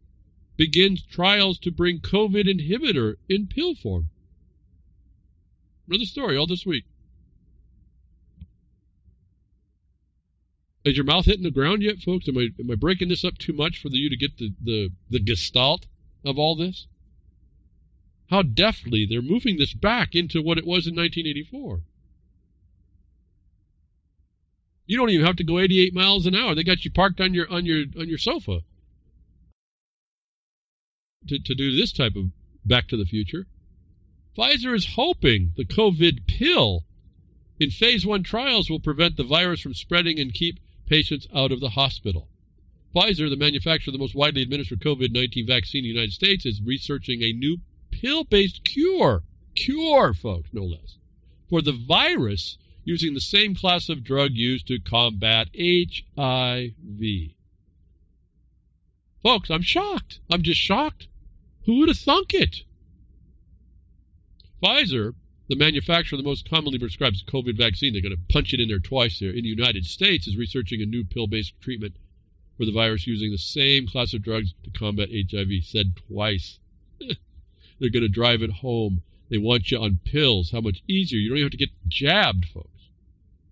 begins trials to bring COVID inhibitor in pill form. Another story all this week. Is your mouth hitting the ground yet, folks? Am I, am I breaking this up too much for you to get the, the, the gestalt of all this? How deftly they're moving this back into what it was in nineteen eighty-four. You don't even have to go eighty-eight miles an hour. They got you parked on your on your on your sofa to, to do this type of back to the future. Pfizer is hoping the COVID pill in phase one trials will prevent the virus from spreading and keep patients out of the hospital. Pfizer, the manufacturer of the most widely administered COVID nineteen vaccine in the United States, is researching a new pill-based cure, cure, folks, no less, for the virus using the same class of drug used to combat H I V. Folks, I'm shocked. I'm just shocked. Who would have thunk it? Pfizer, the manufacturer of the most commonly prescribed COVID vaccine, they're going to punch it in there twice there, in the United States, is researching a new pill-based treatment for the virus using the same class of drugs to combat H I V, said twice. They're going to drive it home. They want you on pills. How much easier. You don't even have to get jabbed, folks.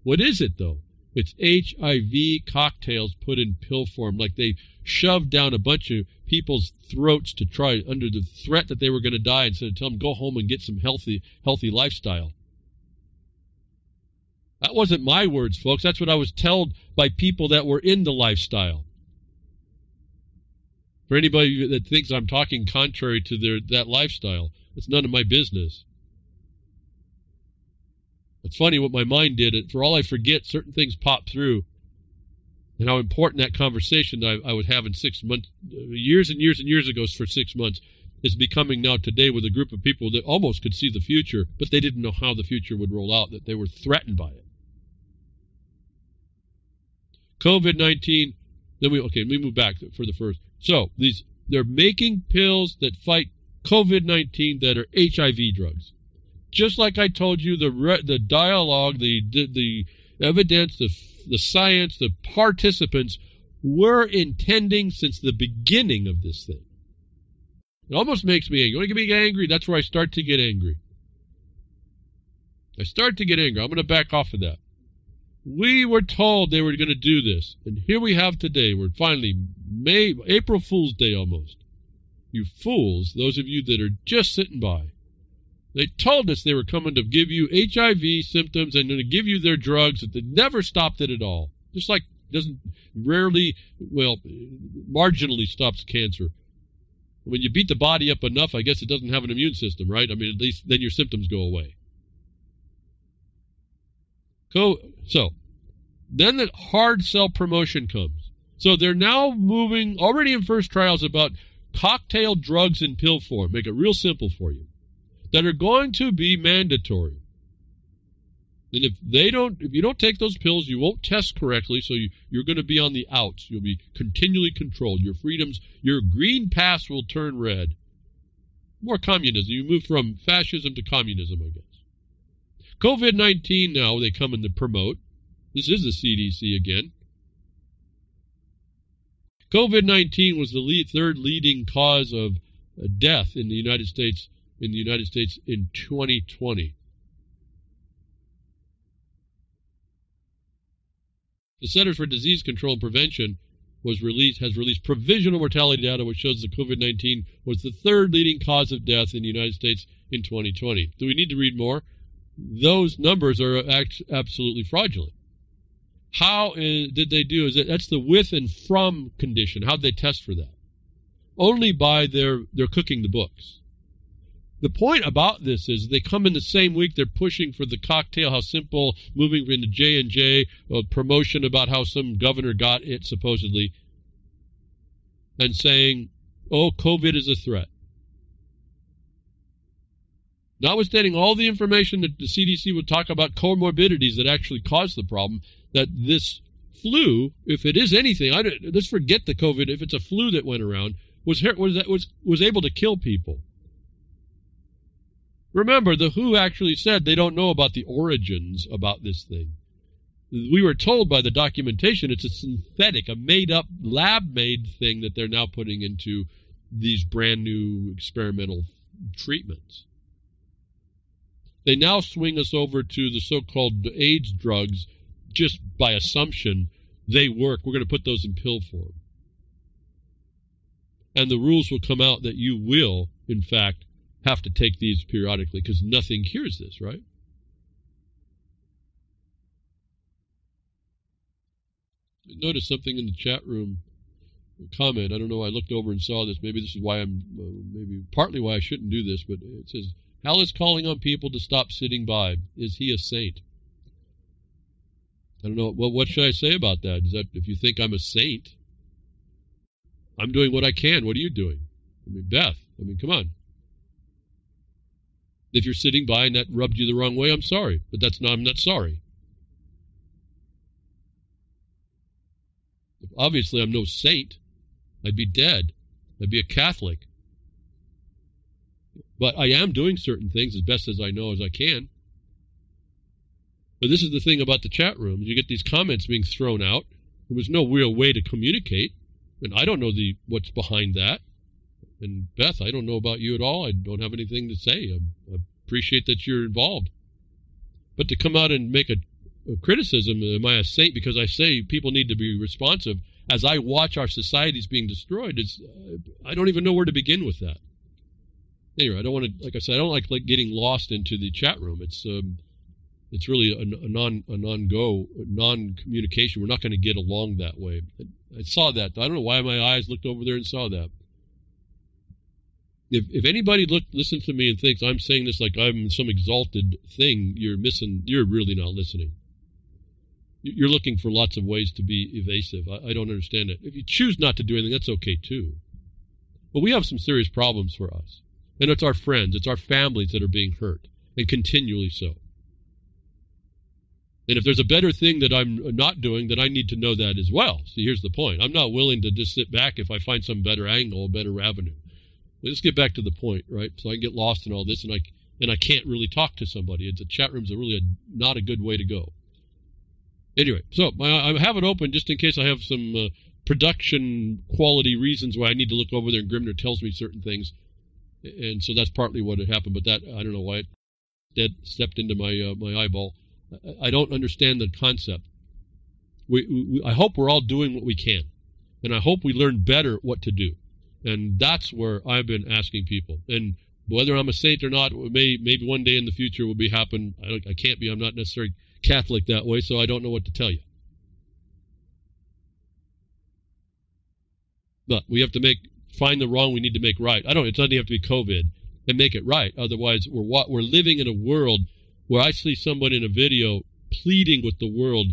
What is it, though? It's H I V cocktails put in pill form, like they shoved down a bunch of people's throats to try under the threat that they were going to die instead of tell them, go home and get some healthy, healthy lifestyle. That wasn't my words, folks. That's what I was told by people that were in the lifestyle. For anybody that thinks I'm talking contrary to their that lifestyle, it's none of my business. It's funny what my mind did. For all I forget, certain things pop through, and how important that conversation that I, I was having six months, years and years and years ago for six months, is becoming now today with a group of people that almost could see the future, but they didn't know how the future would roll out, that they were threatened by it. COVID nineteen. Then we okay. Let me move back for the first. So these they're making pills that fight COVID nineteen that are H I V drugs, just like I told you. The re, the dialogue, the, the the evidence, the the science, the participants were intending since the beginning of this thing. It almost makes me angry. You want to get me angry? That's where I start to get angry. I start to get angry. I'm going to back off of that. We were told they were going to do this, and here we have today. We're finally May, April Fool's Day almost. You fools, those of you that are just sitting by. They told us they were coming to give you H I V symptoms and going to give you their drugs, that they never stopped it at all. Just like doesn't rarely, well, marginally stops cancer. When you beat the body up enough, I guess it doesn't have an immune system, right? I mean, at least then your symptoms go away. So, so, then the hard sell promotion comes. So they're now moving, already in first trials, about cocktail drugs in pill form, make it real simple for you, that are going to be mandatory. And if they don't, if you don't take those pills, you won't test correctly, so you, you're going to be on the outs. You'll be continually controlled. Your freedoms, your green pass will turn red. More communism. You move from fascism to communism, I guess. COVID nineteen now, they come in to promote. This is the C D C again. COVID nineteen was the lead, third leading cause of death in the United States in the United States in twenty twenty. The Centers for Disease Control and Prevention was released, has released provisional mortality data, which shows that COVID nineteen was the third leading cause of death in the United States in twenty twenty. Do we need to read more? Those numbers are absolutely fraudulent. How is, did they do? Is that, that's the with and from condition. How'd they test for that? Only by their, their cooking the books. The point about this is they come in the same week. They're pushing for the cocktail, how simple, moving into J and J, uh, promotion about how some governor got it, supposedly, and saying, oh, COVID is a threat. Notwithstanding all the information that the C D C would talk about comorbidities that actually cause the problem, that this flu, if it is anything, I don't, let's forget the COVID, if it's a flu that went around, was, was, was, was able to kill people. Remember, the W H O actually said they don't know about the origins about this thing. We were told by the documentation it's a synthetic, a made-up, lab-made thing that they're now putting into these brand-new experimental treatments. They now swing us over to the so-called AIDS drugs just by assumption. They work. We're going to put those in pill form. And the rules will come out that you will, in fact, have to take these periodically because nothing cures this, right? I noticed something in the chat room comment. I don't know. I looked over and saw this. Maybe this is why I'm, uh, maybe partly why I shouldn't do this, but it says, Hal is calling on people to stop sitting by. Is he a saint? I don't know. Well, what should I say about that? Is that if you think I'm a saint, I'm doing what I can. What are you doing? I mean, Beth, I mean, come on. If you're sitting by and that rubbed you the wrong way, I'm sorry. But that's not, I'm not sorry. Obviously, I'm no saint. I'd be dead. I'd be a Catholic. But I am doing certain things as best as I know as I can. But this is the thing about the chat room. You get these comments being thrown out. There was no real way to communicate. And I don't know the what's behind that. And Beth, I don't know about you at all. I don't have anything to say. I, I appreciate that you're involved. But to come out and make a, a criticism, am I a saint because I say people need to be responsive, as I watch our societies being destroyed, it's, I don't even know where to begin with that. Anyway, I don't want to, like I said, I don't like, like getting lost into the chat room. It's um, it's really a, a non a non-go, non-communication. We're not going to get along that way. I, I saw that. I don't know why my eyes looked over there and saw that. If, if anybody look, listens to me and thinks I'm saying this like I'm some exalted thing, you're missing, you're really not listening. You're looking for lots of ways to be evasive. I, I don't understand it. If you choose not to do anything, that's okay too. But we have some serious problems for us. And it's our friends, it's our families that are being hurt, and continually so. And if there's a better thing that I'm not doing, then I need to know that as well. See, here's the point. I'm not willing to just sit back if I find some better angle, a better avenue. Let's get back to the point, right? So I can get lost in all this, and I and I can't really talk to somebody. It's a chat room's a really a, not a good way to go. Anyway, so my, I have it open just in case I have some uh, production quality reasons why I need to look over there, and Grimner tells me certain things, and so that's partly what had happened. But that I don't know why it dead, stepped into my uh, my eyeball. I, I don't understand the concept. We, we I hope we're all doing what we can, and I hope we learn better what to do. And that's where I've been asking people. And whether I'm a saint or not, may, maybe one day in the future will be happen. I, don't, I can't be. I'm not necessarily Catholic that way, so I don't know what to tell you. But we have to make find the wrong we need to make right. I don't. It doesn't have to be COVID and make it right. Otherwise, we're we're living in a world where I see somebody in a video pleading with the world.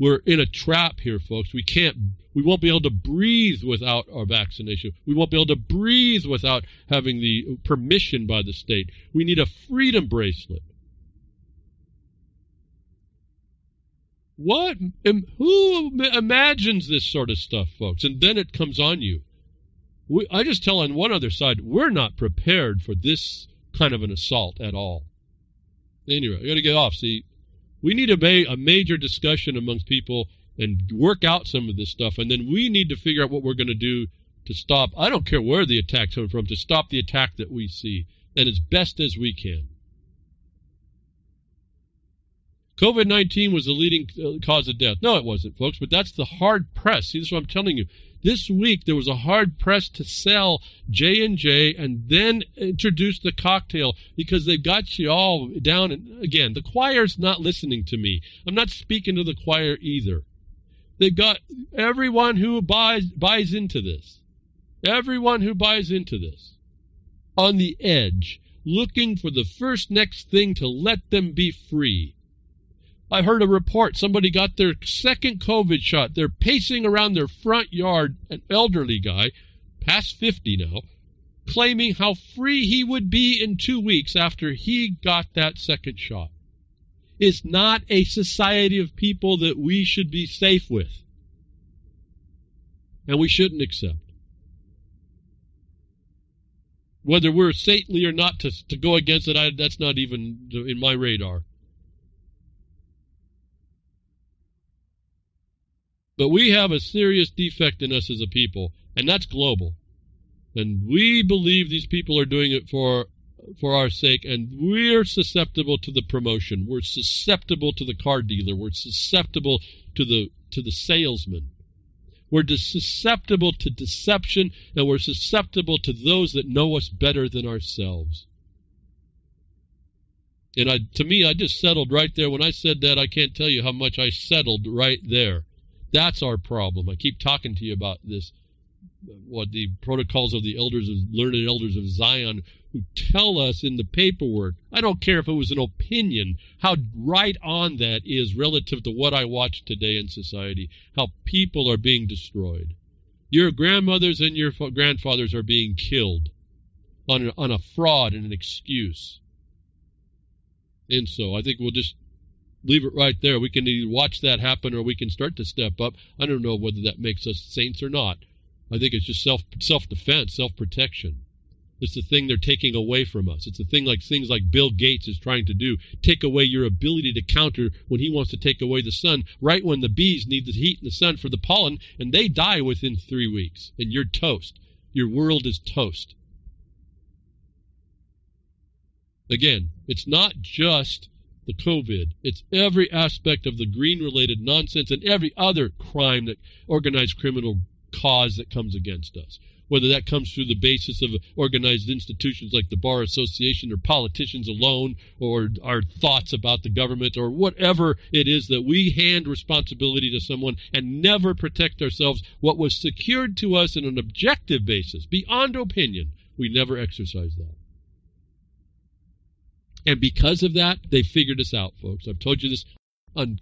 We're in a trap here, folks. We can't. We won't be able to breathe without our vaccination. We won't be able to breathe without having the permission by the state. We need a freedom bracelet. What? Who imagines this sort of stuff, folks? And then it comes on you. We, I just tell on one other side, we're not prepared for this kind of an assault at all. Anyway, I got to get off. See, we need a, ma a major discussion amongst people and work out some of this stuff, and then we need to figure out what we're going to do to stop. I don't care where the attack's coming from, to stop the attack that we see, and as best as we can. COVID nineteen was the leading uh, cause of death. No, it wasn't, folks, but that's the hard press. See, this is what I'm telling you. This week, there was a hard press to sell J and J and then introduce the cocktail because they've got you all down. And again, the choir's not listening to me. I'm not speaking to the choir either. They've got everyone who buys, buys into this, everyone who buys into this on the edge, looking for the first next thing to let them be free. I heard a report, somebody got their second COVID shot. They're pacing around their front yard, an elderly guy, past fifty now, claiming how free he would be in two weeks after he got that second shot. It's not a society of people that we should be safe with. And we shouldn't accept. Whether we're saintly or not to, to go against it, I, that's not even in my radar. But we have a serious defect in us as a people, and that's global. And we believe these people are doing it for, for our sake, and we're susceptible to the promotion. We're susceptible to the car dealer. We're susceptible to the, to the salesman. We're susceptible to deception, and we're susceptible to those that know us better than ourselves. And I, to me, I just settled right there. When I said that, I can't tell you how much I settled right there. That's our problem. I keep talking to you about this, what the protocols of the elders of learned elders of Zion who tell us in the paperwork. I don't care if it was an opinion, how right on that is relative to what I watch today in society, how people are being destroyed. Your grandmothers and your grandfathers are being killed on a, on a fraud and an excuse. And so I think we'll just leave it right there. We can either watch that happen or we can start to step up. I don't know whether that makes us saints or not. I think it's just self, self-defense, self-protection. It's the thing they're taking away from us. It's the thing like things like Bill Gates is trying to do, take away your ability to counter when he wants to take away the sun, right when the bees need the heat and the sun for the pollen, and they die within three weeks, and you're toast. Your world is toast. Again, it's not just the COVID. It's every aspect of the green-related nonsense and every other crime that organized criminal cause that comes against us, whether that comes through the basis of organized institutions like the Bar Association or politicians alone or our thoughts about the government or whatever it is that we hand responsibility to someone and never protect ourselves. What was secured to us on an objective basis, beyond opinion, we never exercise that. And because of that, they figured us out, folks. I've told you this on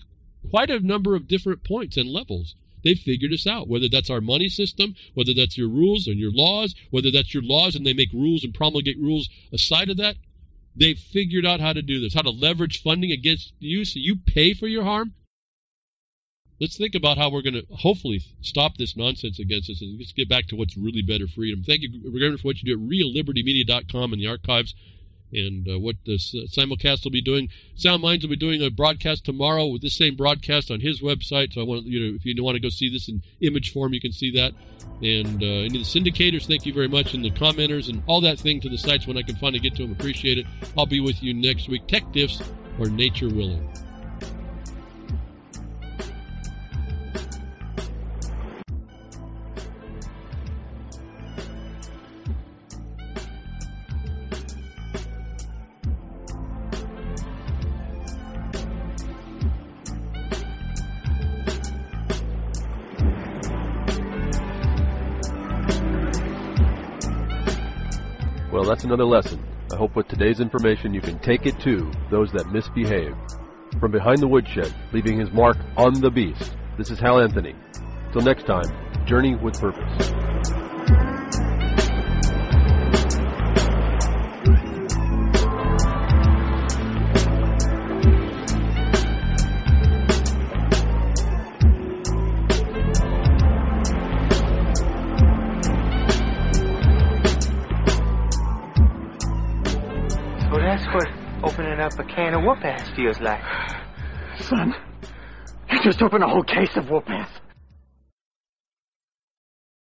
quite a number of different points and levels. They figured us out, whether that's our money system, whether that's your rules and your laws, whether that's your laws and they make rules and promulgate rules aside of that. They figured out how to do this, how to leverage funding against you so you pay for your harm. Let's think about how we're going to hopefully stop this nonsense against us and let's get back to what's really better freedom. Thank you, Grimner, for what you do at real liberty media dot com and the archives. And uh, what this uh, simulcast will be doing, Sound Minds will be doing a broadcast tomorrow with this same broadcast on his website. So I want you know if you want to go see this in image form, you can see that. And uh, any of the syndicators, thank you very much, and the commenters and all that thing to the sites when I can finally get to them. Appreciate it. I'll be with you next week. Tech Diffs or Nature Willing. Well, that's another lesson. I hope with today's information you can take it to those that misbehave. From behind the woodshed, leaving his mark on the beast, this is Hal Anthony. Till next time, journey with purpose. Up a can of whoop-ass feels like. Son, you just opened a whole case of whoop-ass.